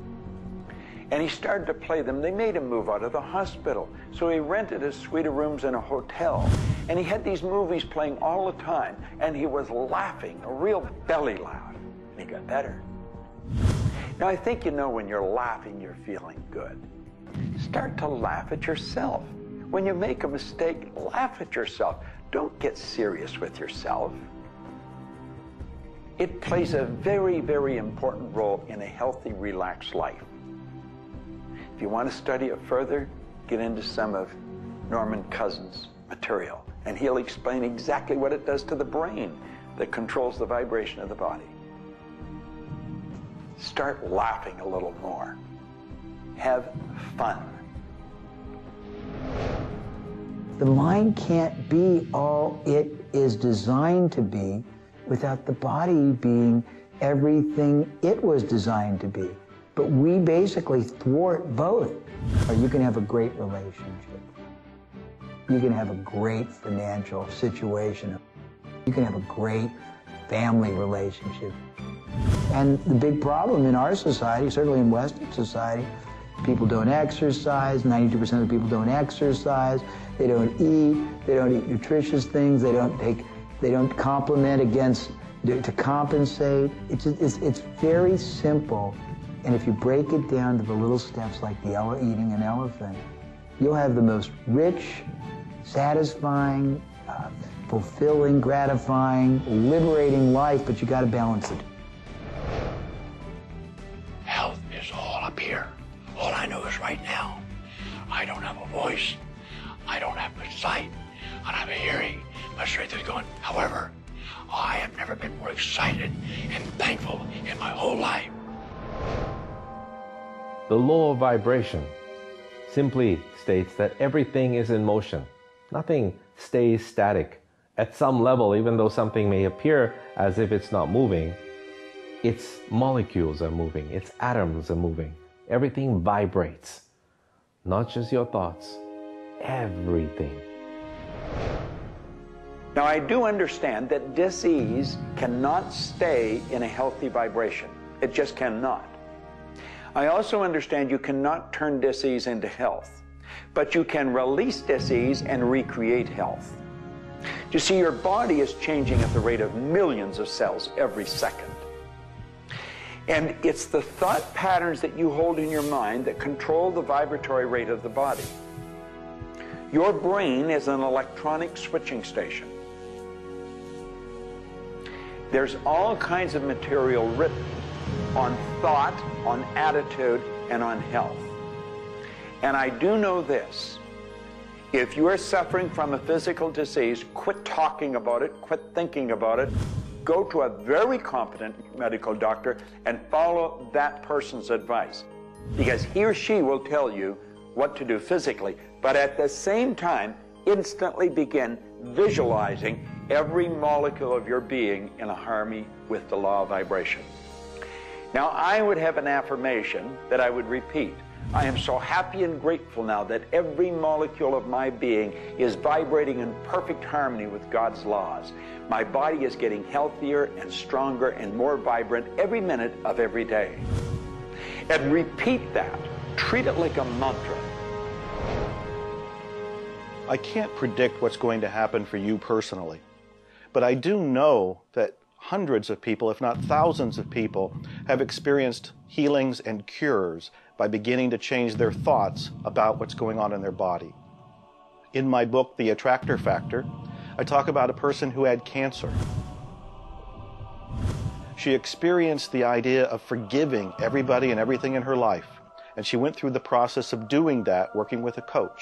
And he started to play them. They made him move out of the hospital. So he rented a suite of rooms in a hotel. And he had these movies playing all the time. And he was laughing, a real belly laugh. And he got better. Now, I think you know when you're laughing, you're feeling good. Start to laugh at yourself. When you make a mistake, laugh at yourself. Don't get serious with yourself. It plays a very, very important role in a healthy, relaxed life. If you want to study it further, get into some of Norman Cousins' material, and he'll explain exactly what it does to the brain that controls the vibration of the body. Start laughing a little more. Have fun. The mind can't be all it is designed to be without the body being everything it was designed to be. But we basically thwart both. Or you can have a great relationship. You can have a great financial situation. You can have a great family relationship. And the big problem in our society, certainly in Western society, People don't exercise. ninety-two percent of people don't exercise. They don't eat. They don't eat nutritious things. They don't take. They don't complement against to compensate. It's it's it's very simple, and if you break it down to the little steps, like the ele- eating an elephant, you'll have the most rich, satisfying, uh, fulfilling, gratifying, liberating life. But you got to balance it. Health is all up here. All I know is right now, I don't have a voice, I don't have good sight, I don't have a hearing. My strength is gone. However, I have never been more excited and thankful in my whole life. The law of vibration simply states that everything is in motion. Nothing stays static. At some level, even though something may appear as if it's not moving, its molecules are moving, its atoms are moving. Everything vibrates, not just your thoughts, everything. Now, I do understand that disease cannot stay in a healthy vibration. It just cannot. I also understand you cannot turn disease into health, but you can release disease and recreate health. You see, your body is changing at the rate of millions of cells every second. And it's the thought patterns that you hold in your mind that control the vibratory rate of the body. Your brain is an electronic switching station. There's all kinds of material written on thought, on attitude, and on health. And I do know this. If you are suffering from a physical disease, quit talking about it, quit thinking about it. Go to a very competent medical doctor and follow that person's advice, because he or she will tell you what to do physically, but at the same time, instantly begin visualizing every molecule of your being in harmony with the law of vibration. Now, I would have an affirmation that I would repeat. I am so happy and grateful now that every molecule of my being is vibrating in perfect harmony with God's laws. My body is getting healthier and stronger and more vibrant every minute of every day. And repeat that. Treat it like a mantra. I can't predict what's going to happen for you personally, but I do know that hundreds of people, if not thousands of people, have experienced healings and cures by beginning to change their thoughts about what's going on in their body. In my book, The Attractor Factor, I talk about a person who had cancer. She experienced the idea of forgiving everybody and everything in her life, and she went through the process of doing that, working with a coach.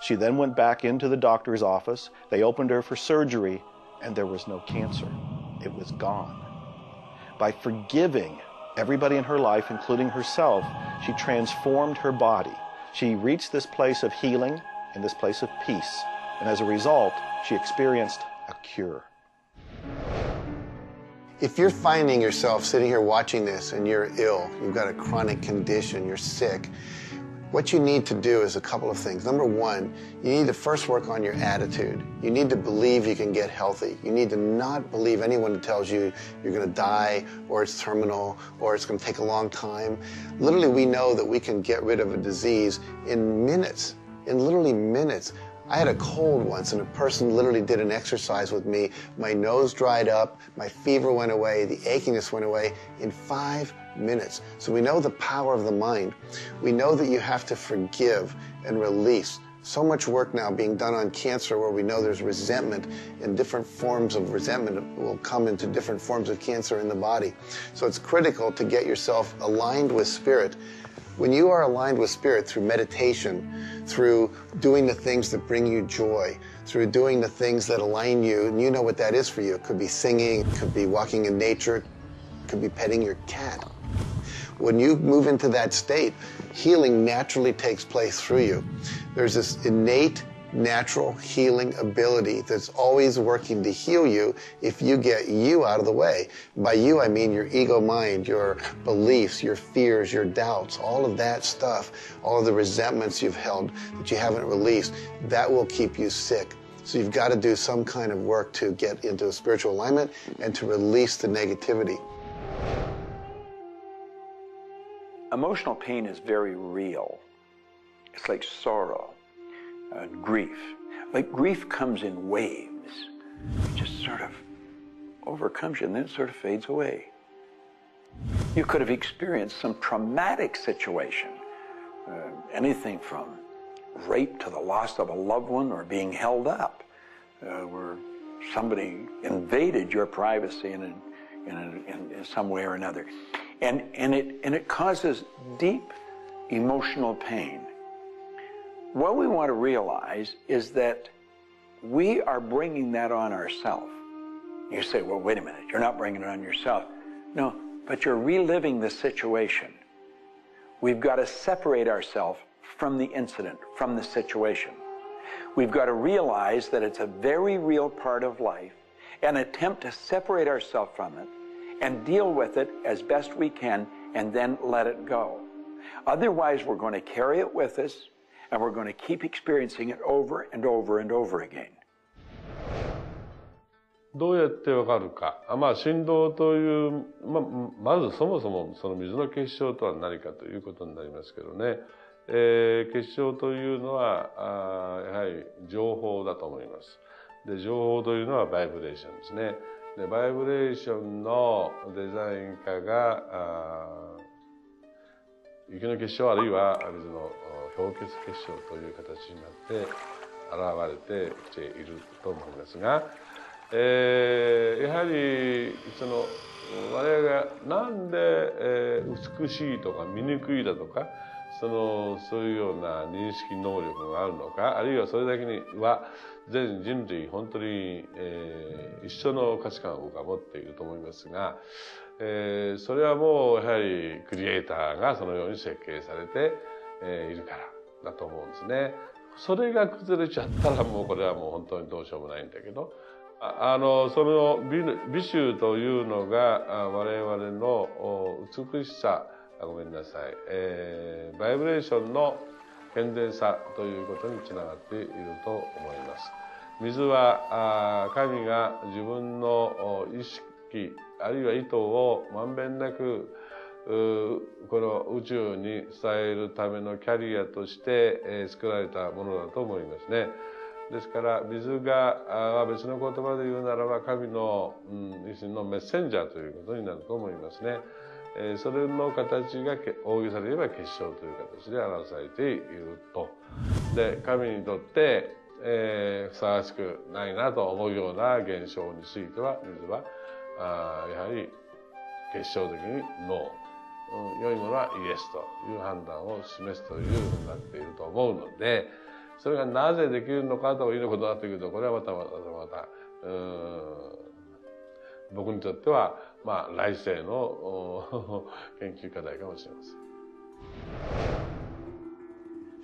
She then went back into the doctor's office, they opened her for surgery, and there was no cancer. It was gone. By forgiving everybody in her life, including herself, she transformed her body. She reached this place of healing and this place of peace. And as a result, she experienced a cure. If you're finding yourself sitting here watching this and you're ill, you've got a chronic condition, you're sick, what you need to do is a couple of things. Number one, you need to first work on your attitude. You need to believe you can get healthy. You need to not believe anyone who tells you you're going to die or it's terminal or it's going to take a long time. Literally, we know that we can get rid of a disease in minutes, in literally minutes. I had a cold once, and a person literally did an exercise with me. My nose dried up, my fever went away, the achiness went away in five minutes. So we know the power of the mind. We know that you have to forgive and release. So much work now being done on cancer, where we know there's resentment, and different forms of resentment will come into different forms of cancer in the body. So it's critical to get yourself aligned with spirit. When you are aligned with spirit through meditation, through doing the things that bring you joy, through doing the things that align you, and you know what that is for you. It could be singing, it could be walking in nature, it could be petting your cat. When you move into that state, healing naturally takes place through you. There's this innate, natural healing ability that's always working to heal you if you get you out of the way. By you, I mean your ego mind, your beliefs, your fears, your doubts, all of that stuff, all of the resentments you've held that you haven't released, that will keep you sick. So you've got to do some kind of work to get into a spiritual alignment and to release the negativity. Emotional pain is very real. It's like sorrow, uh, grief. Like grief comes in waves. It just sort of overcomes you and then it sort of fades away. You could have experienced some traumatic situation, uh, anything from rape to the loss of a loved one or being held up, uh, where somebody invaded your privacy in, a, in, a, in, in some way or another. And, and, it, and it causes deep emotional pain. What we want to realize is that we are bringing that on ourselves. You say, well, wait a minute, you're not bringing it on yourself. No, but you're reliving the situation. We've got to separate ourselves from the incident, from the situation. We've got to realize that it's a very real part of life and attempt to separate ourselves from it and deal with it as best we can and then let it go. Otherwise, we're going to carry it with us and we're going to keep experiencing it over and over and over again. どうやってわかるか。まあ、振動という、ま、まずそもそもその水の結晶とは何かということになりますけどね。えー、結晶というのは、あ、やはり情報だと思います。で、情報というのはバイブレーションですね。で、バイブレーションのデザイン化が、あ、雪の結晶あるいは水の氷結結晶という形になって現れてきていると思いますが、 えー、やはりその我々がなんで、えー、美しいとか醜いだとかそのそういうような認識能力があるのかあるいはそれだけには全人類本当に、えー、一緒の価値観を僕は持っていると思いますが、えー、それはもうやはりクリエイターがそのように設計されて、えー、いるからだと思うんですね。それが崩れちゃったらもうこれはもう本当にどうしようもないんだけど。 あのその美醜というのが我々の美しさごめんなさい、えー、バイブレーションの健全さということにつながっていると思います。水は神が自分の意識あるいは意図をまんべんなくこの宇宙に伝えるためのキャリアとして作られたものだと思いますね。 ですから水が別の言葉で言うならば神の一種のメッセンジャーということになると思いますね。それの形が大げさで言えば結晶という形で表されていると。で神にとってふさわしくないなと思うような現象については水はやはり結晶的にノー、良いものはイエスという判断を示すということになっていると思うので。 それがなぜできるのかということだというとこれはまたまたまたうーん僕にとってはまあ来世の研究課題かもしれま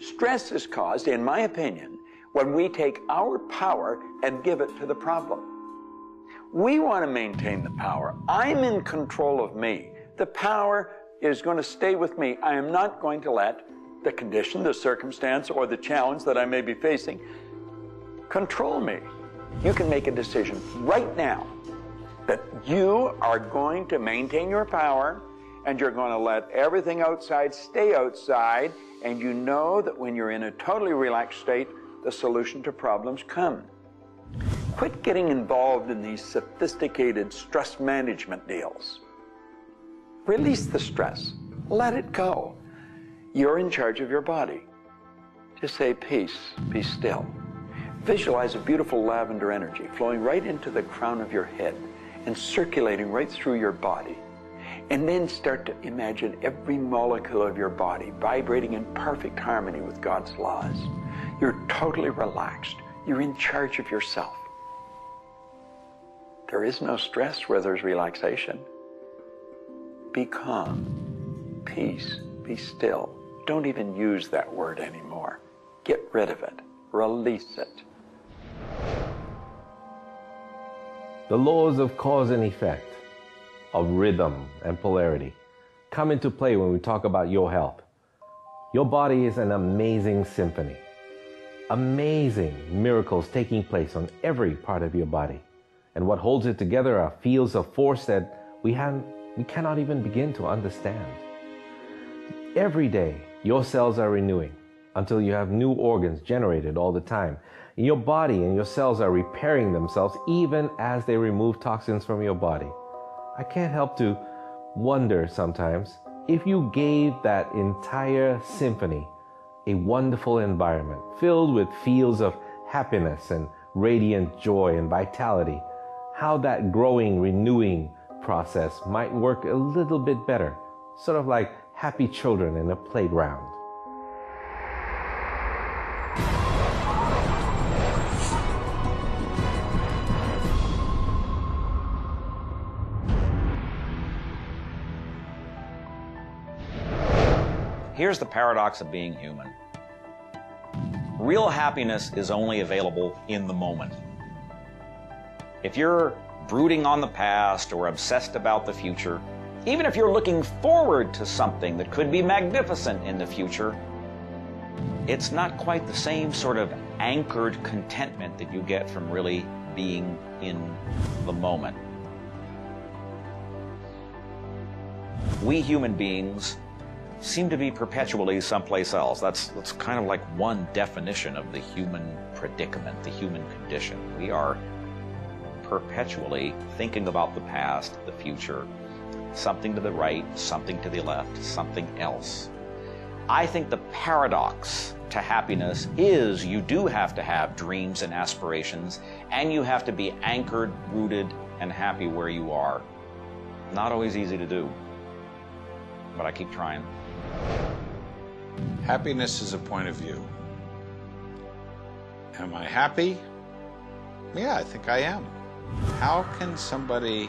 せん。Stress is caused, in my opinion, when we take our power and give it to the problem. We want to maintain the power. I'm in control of me. The power is going to stay with me. I am not going to let the condition, the circumstance, or the challenge that I may be facing, control me. You can make a decision right now that you are going to maintain your power and you're going to let everything outside stay outside, and you know that when you're in a totally relaxed state, the solution to problems come. Quit getting involved in these sophisticated stress management deals. Release the stress. Let it go. You're in charge of your body. Just say, peace, be still. Visualize a beautiful lavender energy flowing right into the crown of your head and circulating right through your body. And then start to imagine every molecule of your body vibrating in perfect harmony with God's laws. You're totally relaxed. You're in charge of yourself. There is no stress where there's relaxation. Be calm. Peace. Be still. Don't even use that word anymore. Get rid of it. Release it. The laws of cause and effect, of rhythm and polarity, come into play when we talk about your health. Your body is an amazing symphony. Amazing miracles taking place on every part of your body. And what holds it together are fields of force that we, have, we cannot even begin to understand. Every day, your cells are renewing until you have new organs generated all the time. Your body and your cells are repairing themselves even as they remove toxins from your body. I can't help to wonder sometimes if you gave that entire symphony a wonderful environment filled with fields of happiness and radiant joy and vitality, how that growing, renewing process might work a little bit better, sort of like happy children in a playground. Here's the paradox of being human. Real happiness is only available in the moment. If you're brooding on the past or obsessed about the future, even if you're looking forward to something that could be magnificent in the future, it's not quite the same sort of anchored contentment that you get from really being in the moment. We human beings seem to be perpetually someplace else. That's, that's kind of like one definition of the human predicament, the human condition. We are perpetually thinking about the past, the future, something to the right, something to the left, something else. I think the paradox to happiness is you do have to have dreams and aspirations, and you have to be anchored, rooted, and happy where you are. Not always easy to do, but I keep trying. Happiness is a point of view. Am I happy? Yeah, I think I am. How can somebody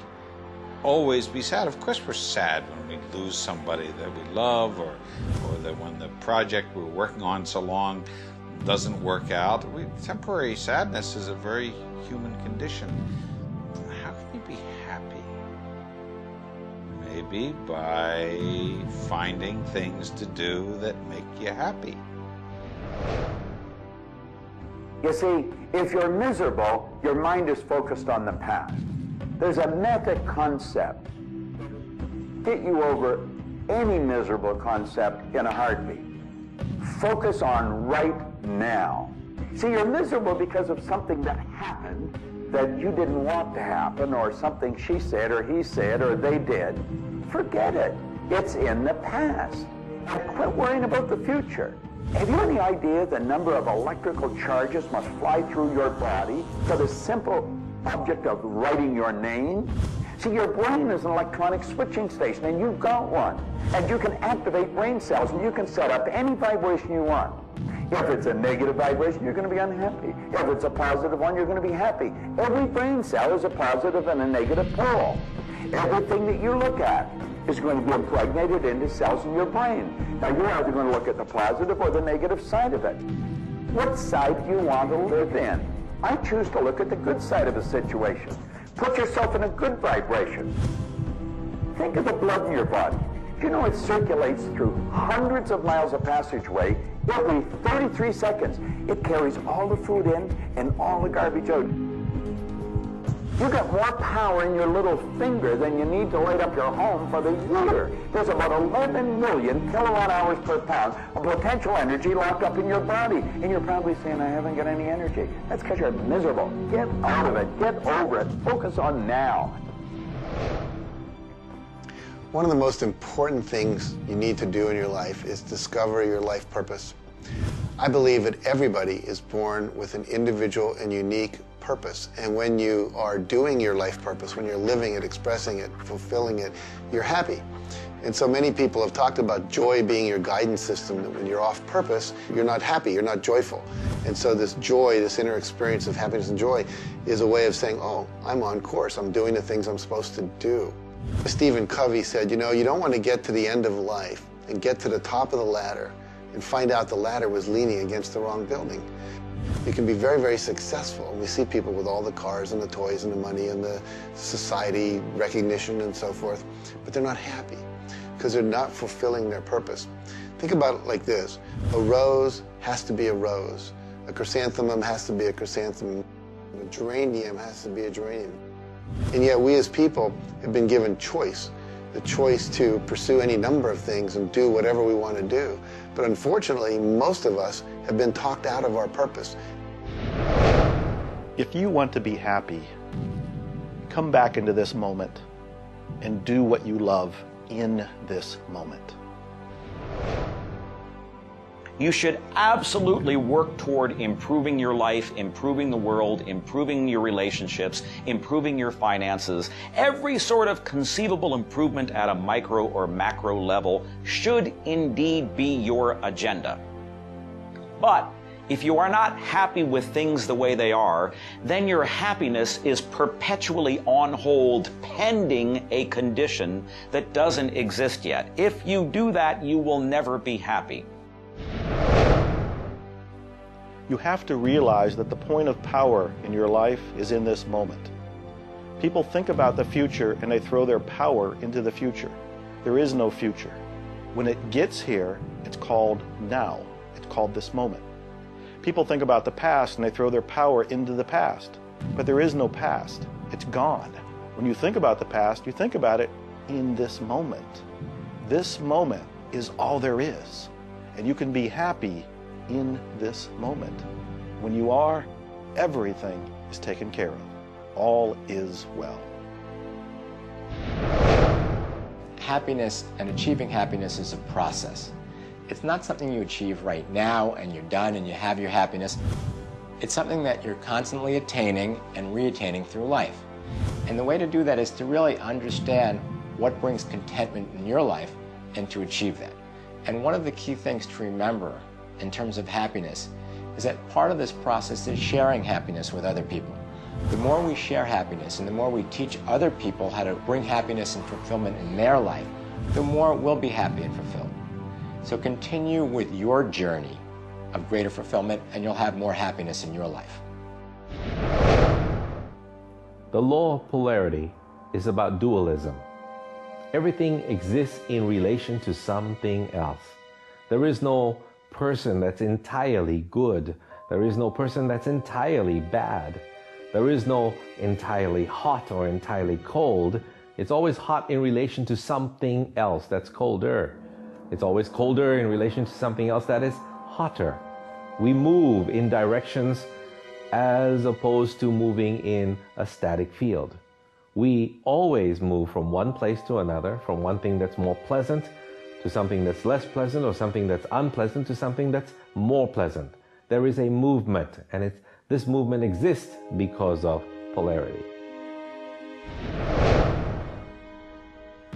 always be sad? Of course we're sad when we lose somebody that we love, or, or that when the project we're working on so long doesn't work out. We, temporary sadness is a very human condition. How can you be happy? Maybe by finding things to do that make you happy. You see, if you're miserable, your mind is focused on the past. There's a meta concept. Get you over any miserable concept in a heartbeat. Focus on right now. See, you're miserable because of something that happened that you didn't want to happen, or something she said, or he said, or they did. Forget it. It's in the past. And quit worrying about the future. Have you any idea the number of electrical charges must fly through your body for the simple object of writing your name? See, your brain is an electronic switching station, and you've got one. And you can activate brain cells, and you can set up any vibration you want. If it's a negative vibration, you're going to be unhappy. If it's a positive one, you're going to be happy. Every brain cell is a positive and a negative pole. Everything that you look at is going to be impregnated into cells in your brain. Now, you're either going to look at the positive or the negative side of it. What side do you want to live in? I choose to look at the good side of a situation. Put yourself in a good vibration. Think of the blood in your body. You know it circulates through hundreds of miles of passageway every thirty-three seconds. It carries all the food in and all the garbage out. You got more power in your little finger than you need to light up your home for the year. There's about eleven million kilowatt hours per pound of potential energy locked up in your body. And you're probably saying, I haven't got any energy. That's because you're miserable. Get out of it. Get over it. Focus on now. One of the most important things you need to do in your life is discover your life purpose. I believe that everybody is born with an individual and unique purpose, and when you are doing your life purpose, when you're living it, expressing it, fulfilling it, you're happy. And so many people have talked about joy being your guidance system, that when you're off purpose, you're not happy, you're not joyful. And so this joy, this inner experience of happiness and joy is a way of saying, oh, I'm on course, I'm doing the things I'm supposed to do. Stephen Covey said, you know, you don't want to get to the end of life and get to the top of the ladder and find out the ladder was leaning against the wrong building. You can be very, very successful. We see people with all the cars and the toys and the money and the society recognition and so forth, but they're not happy because they're not fulfilling their purpose. Think about it like this. A rose has to be a rose. A chrysanthemum has to be a chrysanthemum. A geranium has to be a geranium. And yet we as people have been given choice. the choice to pursue any number of things and do whatever we want to do. But unfortunately, most of us have been talked out of our purpose. If you want to be happy, come back into this moment and do what you love in this moment. You should absolutely work toward improving your life, improving the world, improving your relationships, improving your finances. Every sort of conceivable improvement at a micro or macro level should indeed be your agenda. But if you are not happy with things the way they are, then your happiness is perpetually on hold pending a condition that doesn't exist yet. If you do that, you will never be happy. You have to realize that the point of power in your life is in this moment. People think about the future and they throw their power into the future. There is no future. When it gets here, it's called now. It's called this moment. People think about the past and they throw their power into the past. But there is no past. It's gone. When you think about the past, you think about it in this moment. This moment is all there is. And you can be happy in this moment. When you are, everything is taken care of. All is well. Happiness and achieving happiness is a process. It's not something you achieve right now and you're done and you have your happiness. It's something that you're constantly attaining and re-attaining through life. And the way to do that is to really understand what brings contentment in your life and to achieve that. And one of the key things to remember in terms of happiness is that part of this process is sharing happiness with other people. The more we share happiness and the more we teach other people how to bring happiness and fulfillment in their life, the more we'll be happy and fulfilled. So continue with your journey of greater fulfillment and you'll have more happiness in your life. The law of polarity is about dualism. Everything exists in relation to something else. There is no person that's entirely good. There is no person that's entirely bad. There is no entirely hot or entirely cold. It's always hot in relation to something else that's colder. It's always colder in relation to something else that is hotter. We move in directions as opposed to moving in a static field. We always move from one place to another, from one thing that's more pleasant to something that's less pleasant, or something that's unpleasant to something that's more pleasant. There is a movement, and it's, this movement exists because of polarity.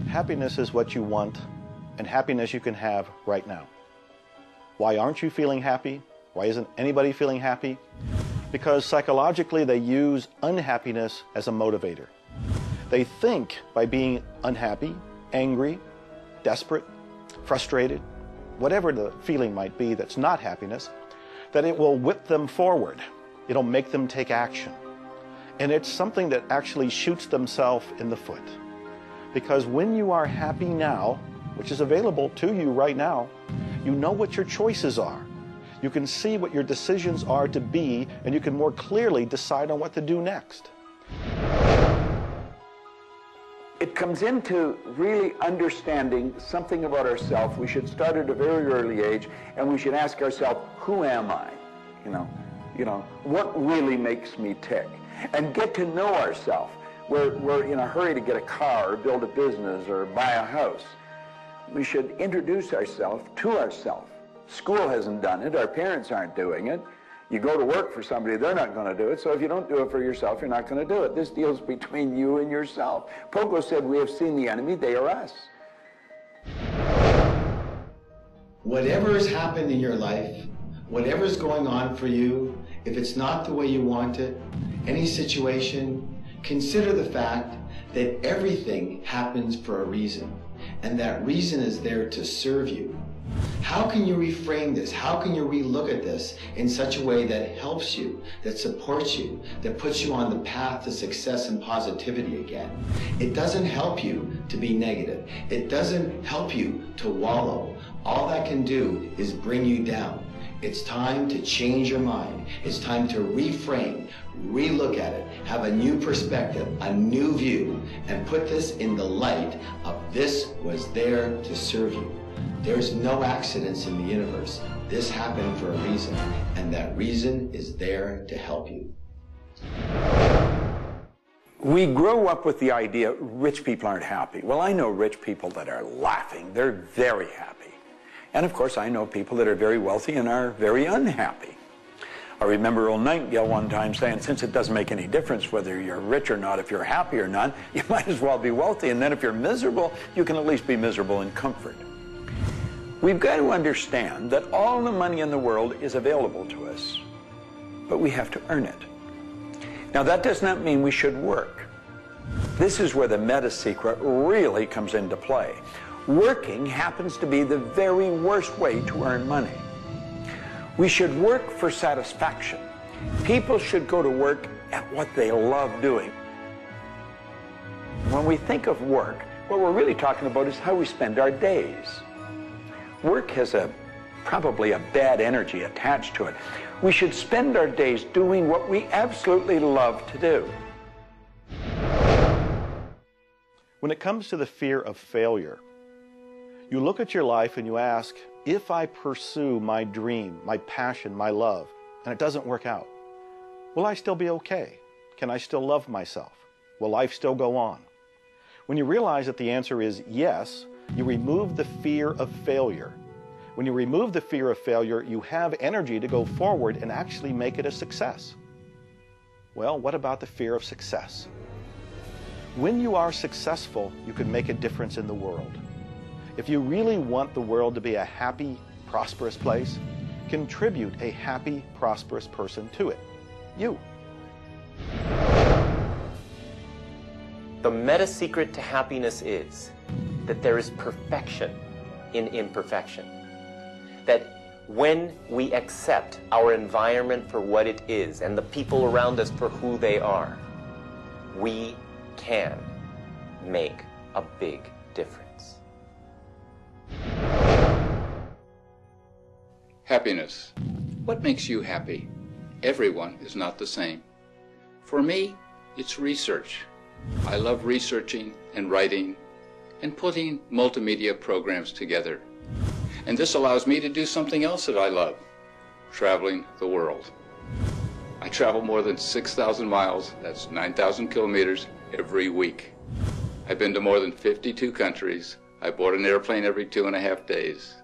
Happiness is what you want, and happiness you can have right now. Why aren't you feeling happy? Why isn't anybody feeling happy? Because psychologically they use unhappiness as a motivator. They think by being unhappy, angry, desperate, frustrated, whatever the feeling might be that's not happiness, that it will whip them forward. It'll make them take action. And it's something that actually shoots themselves in the foot. Because when you are happy now, which is available to you right now, you know what your choices are. You can see what your decisions are to be, and you can more clearly decide on what to do next. It comes into really understanding something about ourselves. We should start at a very early age, and we should ask ourselves, who am I? You know, you know, what really makes me tick? And get to know ourselves. We're, we're in a hurry to get a car, or build a business, or buy a house. We should introduce ourselves to ourselves. School hasn't done it. Our parents aren't doing it. You go to work for somebody, they're not going to do it. So if you don't do it for yourself, you're not going to do it. This deals between you and yourself. Pogo said, we have seen the enemy, they are us. Whatever has happened in your life, whatever's going on for you, if it's not the way you want it, any situation, consider the fact that everything happens for a reason, and that reason is there to serve you. How can you reframe this? How can you relook at this in such a way that helps you, that supports you, that puts you on the path to success and positivity again? It doesn't help you to be negative. It doesn't help you to wallow. All that can do is bring you down. It's time to change your mind. It's time to reframe, relook at it, have a new perspective, a new view, and put this in the light of this was there to serve you. There's no accidents in the universe. This happened for a reason, and that reason is there to help you. We grow up with the idea rich people aren't happy. Well, I know rich people that are laughing. They're very happy. And of course, I know people that are very wealthy and are very unhappy. I remember old Nightingale one time saying, since it doesn't make any difference whether you're rich or not, if you're happy or not, you might as well be wealthy. And then if you're miserable, you can at least be miserable in comfort. We've got to understand that all the money in the world is available to us, but we have to earn it. Now, that does not mean we should work. This is where the meta-secret really comes into play. Working happens to be the very worst way to earn money. We should work for satisfaction. People should go to work at what they love doing. When we think of work, what we're really talking about is how we spend our days. Work has a probably a bad energy attached to it. We should spend our days doing what we absolutely love to do. When it comes to the fear of failure, you look at your life and you ask, if I pursue my dream, my passion, my love, and it doesn't work out, will I still be okay? Can I still love myself? Will life still go on? When you realize that the answer is yes, you remove the fear of failure. When you remove the fear of failure, you have energy to go forward and actually make it a success. Well, what about the fear of success? When you are successful, you can make a difference in the world. If you really want the world to be a happy, prosperous place, contribute a happy, prosperous person to it. You. The meta secret to happiness is that there is perfection in imperfection. That when we accept our environment for what it is and the people around us for who they are, we can make a big difference. Happiness. What makes you happy? Everyone is not the same. For me, it's research. I love researching and writing and putting multimedia programs together. And this allows me to do something else that I love, traveling the world. I travel more than six thousand miles, that's nine thousand kilometers, every week. I've been to more than fifty-two countries. I board an airplane every two and a half days.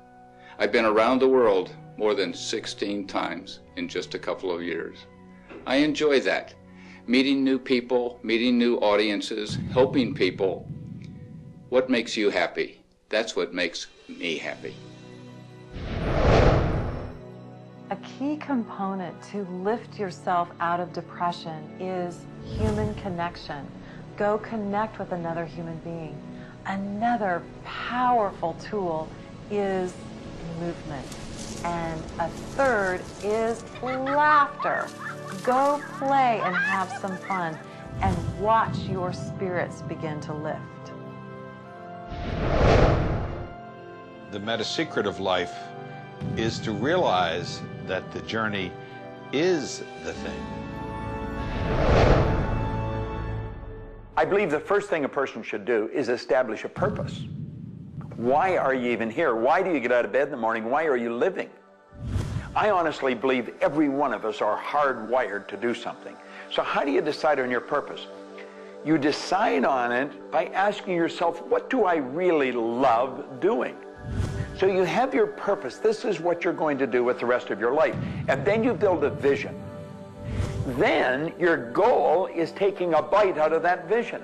I've been around the world more than sixteen times in just a couple of years. I enjoy that, meeting new people, meeting new audiences, helping people. What makes you happy? That's what makes me happy. A key component to lift yourself out of depression is human connection. Go connect with another human being. Another powerful tool is movement. And a third is laughter. Go play and have some fun and watch your spirits begin to lift. The meta secret of life is to realize that the journey is the thing. I believe the first thing a person should do is establish a purpose. Why are you even here? Why do you get out of bed in the morning? Why are you living? I honestly believe every one of us are hardwired to do something. So how do you decide on your purpose? You decide on it by asking yourself, what do I really love doing? So you have your purpose. This is what you're going to do with the rest of your life. And then you build a vision. Then your goal is taking a bite out of that vision.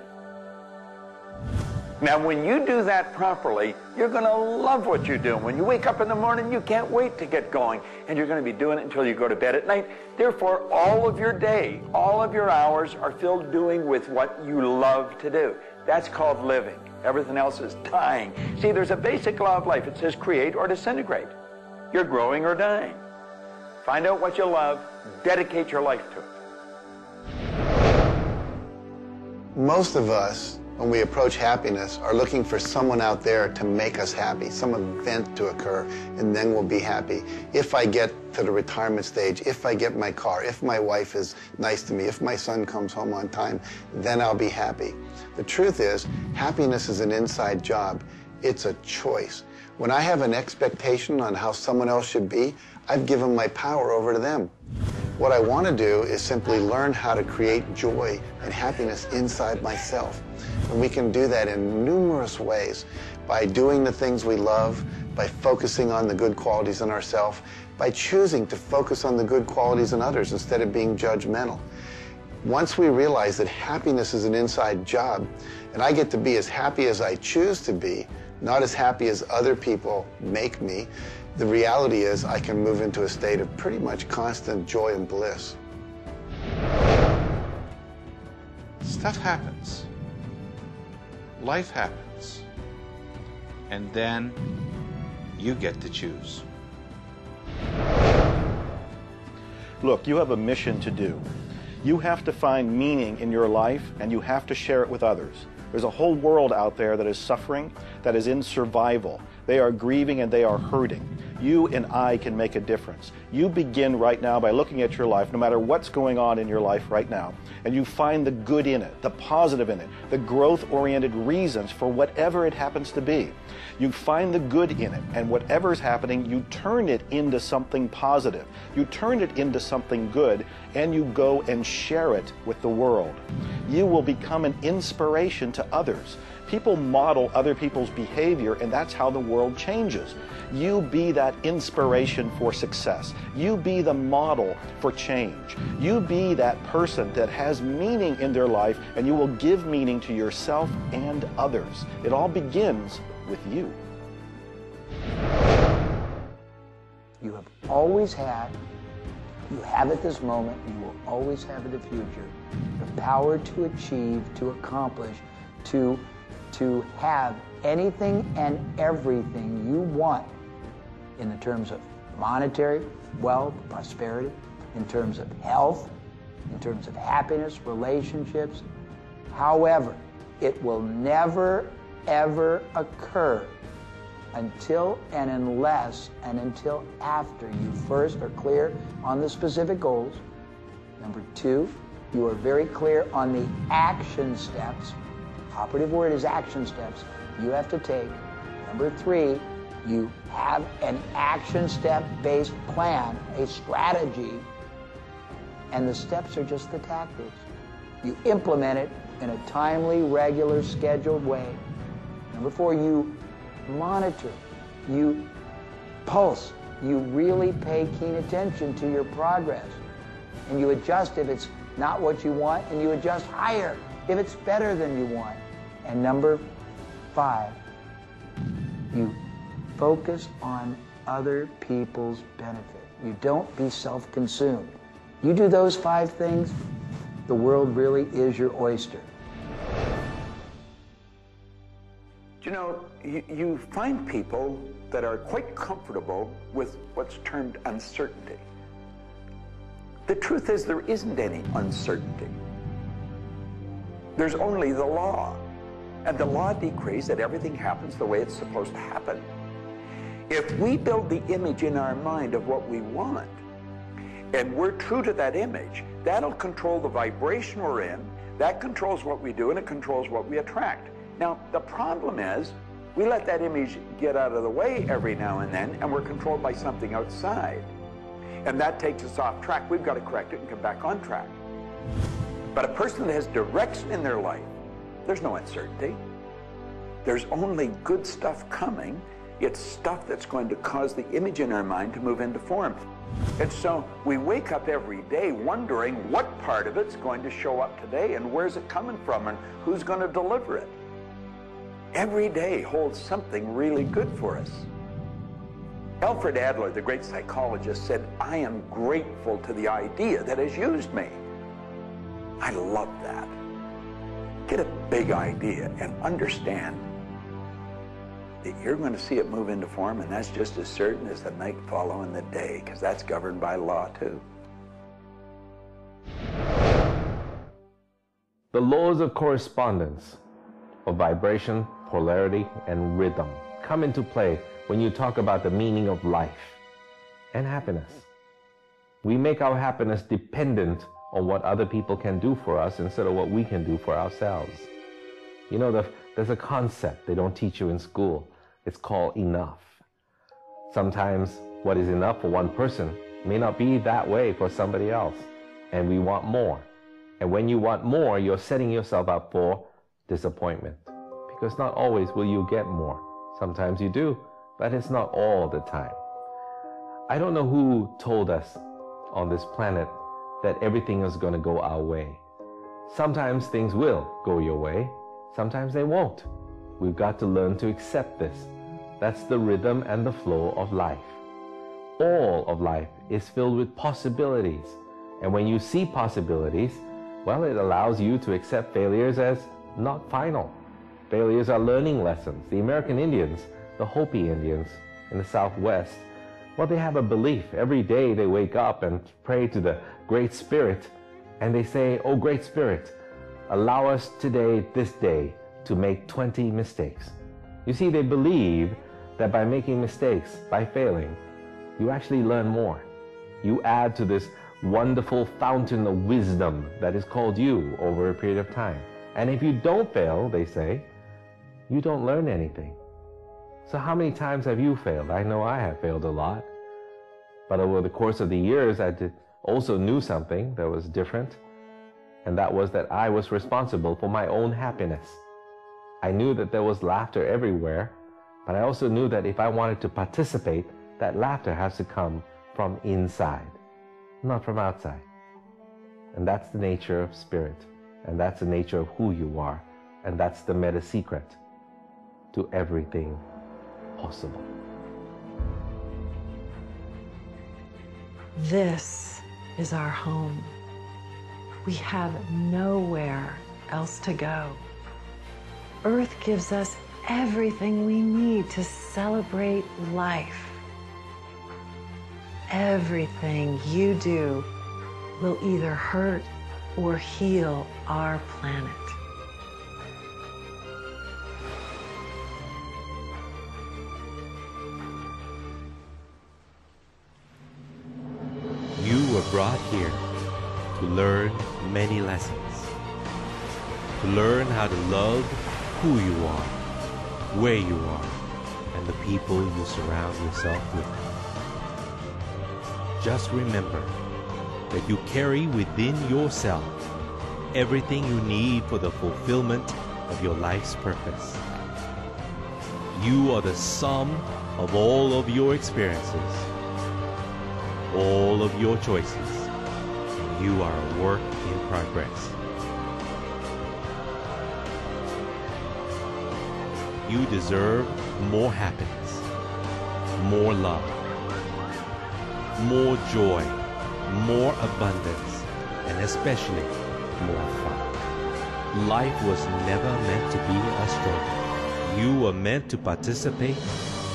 Now, when you do that properly, you're going to love what you do. When you wake up in the morning, you can't wait to get going. And you're going to be doing it until you go to bed at night. Therefore, all of your day, all of your hours are filled doing with what you love to do. That's called living. Everything else is dying. See, there's a basic law of life. It says create or disintegrate. You're growing or dying. Find out what you love. Dedicate your life to it. Most of us when we approach happiness, are looking for someone out there to make us happy, some event to occur, and then we'll be happy. If I get to the retirement stage, if I get my car, if my wife is nice to me, if my son comes home on time, then I'll be happy. The truth is, happiness is an inside job. It's a choice. When I have an expectation on how someone else should be, I've given my power over to them. What I want to do is simply learn how to create joy and happiness inside myself. And we can do that in numerous ways, by doing the things we love, by focusing on the good qualities in ourselves, by choosing to focus on the good qualities in others instead of being judgmental. Once we realize that happiness is an inside job, and I get to be as happy as I choose to be, not as happy as other people make me, the reality is I can move into a state of pretty much constant joy and bliss. Stuff happens. Life happens. And then you get to choose. Look, you have a mission to do. You have to find meaning in your life, and you have to share it with others. There's a whole world out there that is suffering, that is in survival. They are grieving and they are hurting. You and I can make a difference. You begin right now by looking at your life, no matter what's going on in your life right now, and you find the good in it, the positive in it, the growth-oriented reasons for whatever it happens to be. You find the good in it, and whatever's happening, you turn it into something positive. You turn it into something good, and you go and share it with the world. You will become an inspiration to others. People model other people's behavior, and that's how the world changes. You be that inspiration for success. You be the model for change. You be that person that has meaning in their life, and you will give meaning to yourself and others. It all begins with you. You have always had, you have at this moment, you will always have in the future, the power to achieve, to accomplish, to to have anything and everything you want in the terms of monetary wealth, prosperity, in terms of health, in terms of happiness, relationships. However, it will never, ever occur until and unless and until after you first are clear on the specific goals. Number two, you are very clear on the action steps. Operative word is action steps you have to take. Number three, you have an action step-based plan, a strategy, and the steps are just the tactics. You implement it in a timely, regular, scheduled way. Number four, you monitor, you pulse, you really pay keen attention to your progress, and you adjust if it's not what you want, and you adjust higher if it's better than you want. And number five, you focus on other people's benefit. You don't be self-consumed. You do those five things, the world really is your oyster. You know, you, you find people that are quite comfortable with what's termed uncertainty. The truth is there isn't any uncertainty. There's only the law. And the law decrees that everything happens the way it's supposed to happen. If we build the image in our mind of what we want, and we're true to that image, that'll control the vibration we're in, that controls what we do, and it controls what we attract. Now, the problem is, we let that image get out of the way every now and then, and we're controlled by something outside. And that takes us off track. We've got to correct it and come back on track. But a person that has direction in their life, there's no uncertainty. There's only good stuff coming. It's stuff that's going to cause the image in our mind to move into form. And so we wake up every day wondering what part of it's going to show up today and where's it coming from and who's going to deliver it. Every day holds something really good for us. Alfred Adler, the great psychologist, said, "I am grateful to the idea that has used me." I love that. Get a big idea and understand that you're going to see it move into form, and that's just as certain as the night following the day, because that's governed by law too. The laws of correspondence. of vibration, polarity, and rhythm come into play when you talk about the meaning of life and happiness. We make our happiness dependent on what other people can do for us instead of what we can do for ourselves. You know, the, there's a concept they don't teach you in school. It's called enough. Sometimes what is enough for one person may not be that way for somebody else, and we want more. And when you want more, you're setting yourself up for disappointment, because not always will you get more. Sometimes you do, but it's not all the time. I don't know who told us on this planet that everything is going to go our way. Sometimes things will go your way. Sometimes they won't. We've got to learn to accept this. That's the rhythm and the flow of life. All of life is filled with possibilities. And when you see possibilities, well, it allows you to accept failures as not final. Failures are learning lessons. The American Indians, the Hopi Indians in the Southwest, well, they have a belief. Every day they wake up and pray to the Great Spirit, and they say, "Oh, Great Spirit, allow us today, this day, to make twenty mistakes." You see, they believe that by making mistakes, by failing, you actually learn more. You add to this wonderful fountain of wisdom that is called you over a period of time. And if you don't fail, they say, you don't learn anything. So how many times have you failed? I know I have failed a lot. But over the course of the years, I did also knew something that was different. And that was that I was responsible for my own happiness. I knew that there was laughter everywhere, but I also knew that if I wanted to participate, that laughter has to come from inside, not from outside. And that's the nature of spirit, and that's the nature of who you are, and that's the meta secret to everything possible. This is our home. We have nowhere else to go. Earth gives us everything we need to celebrate life. Everything you do will either hurt or heal our planet. You were brought here to learn many lessons, to learn how to love who you are, where you are, and the people you surround yourself with. Just remember that you carry within yourself everything you need for the fulfillment of your life's purpose. You are the sum of all of your experiences, all of your choices. You are a work in progress. You deserve more happiness, more love, more joy, more abundance, and especially more fun. Life was never meant to be a struggle. You were meant to participate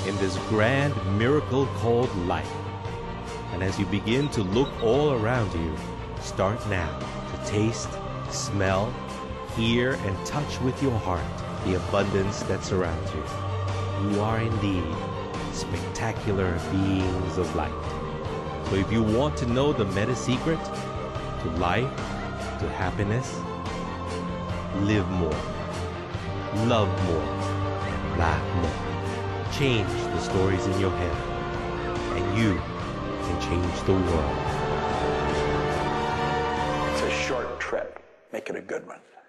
in this grand miracle called life. And as you begin to look all around you, start now to taste, smell, hear, and touch with your heart the abundance that surrounds you. You are indeed spectacular beings of light. So if you want to know the meta secret to life, to happiness, live more, love more, and laugh more. Change the stories in your head, and you can change the world. Short trip, make it a good one.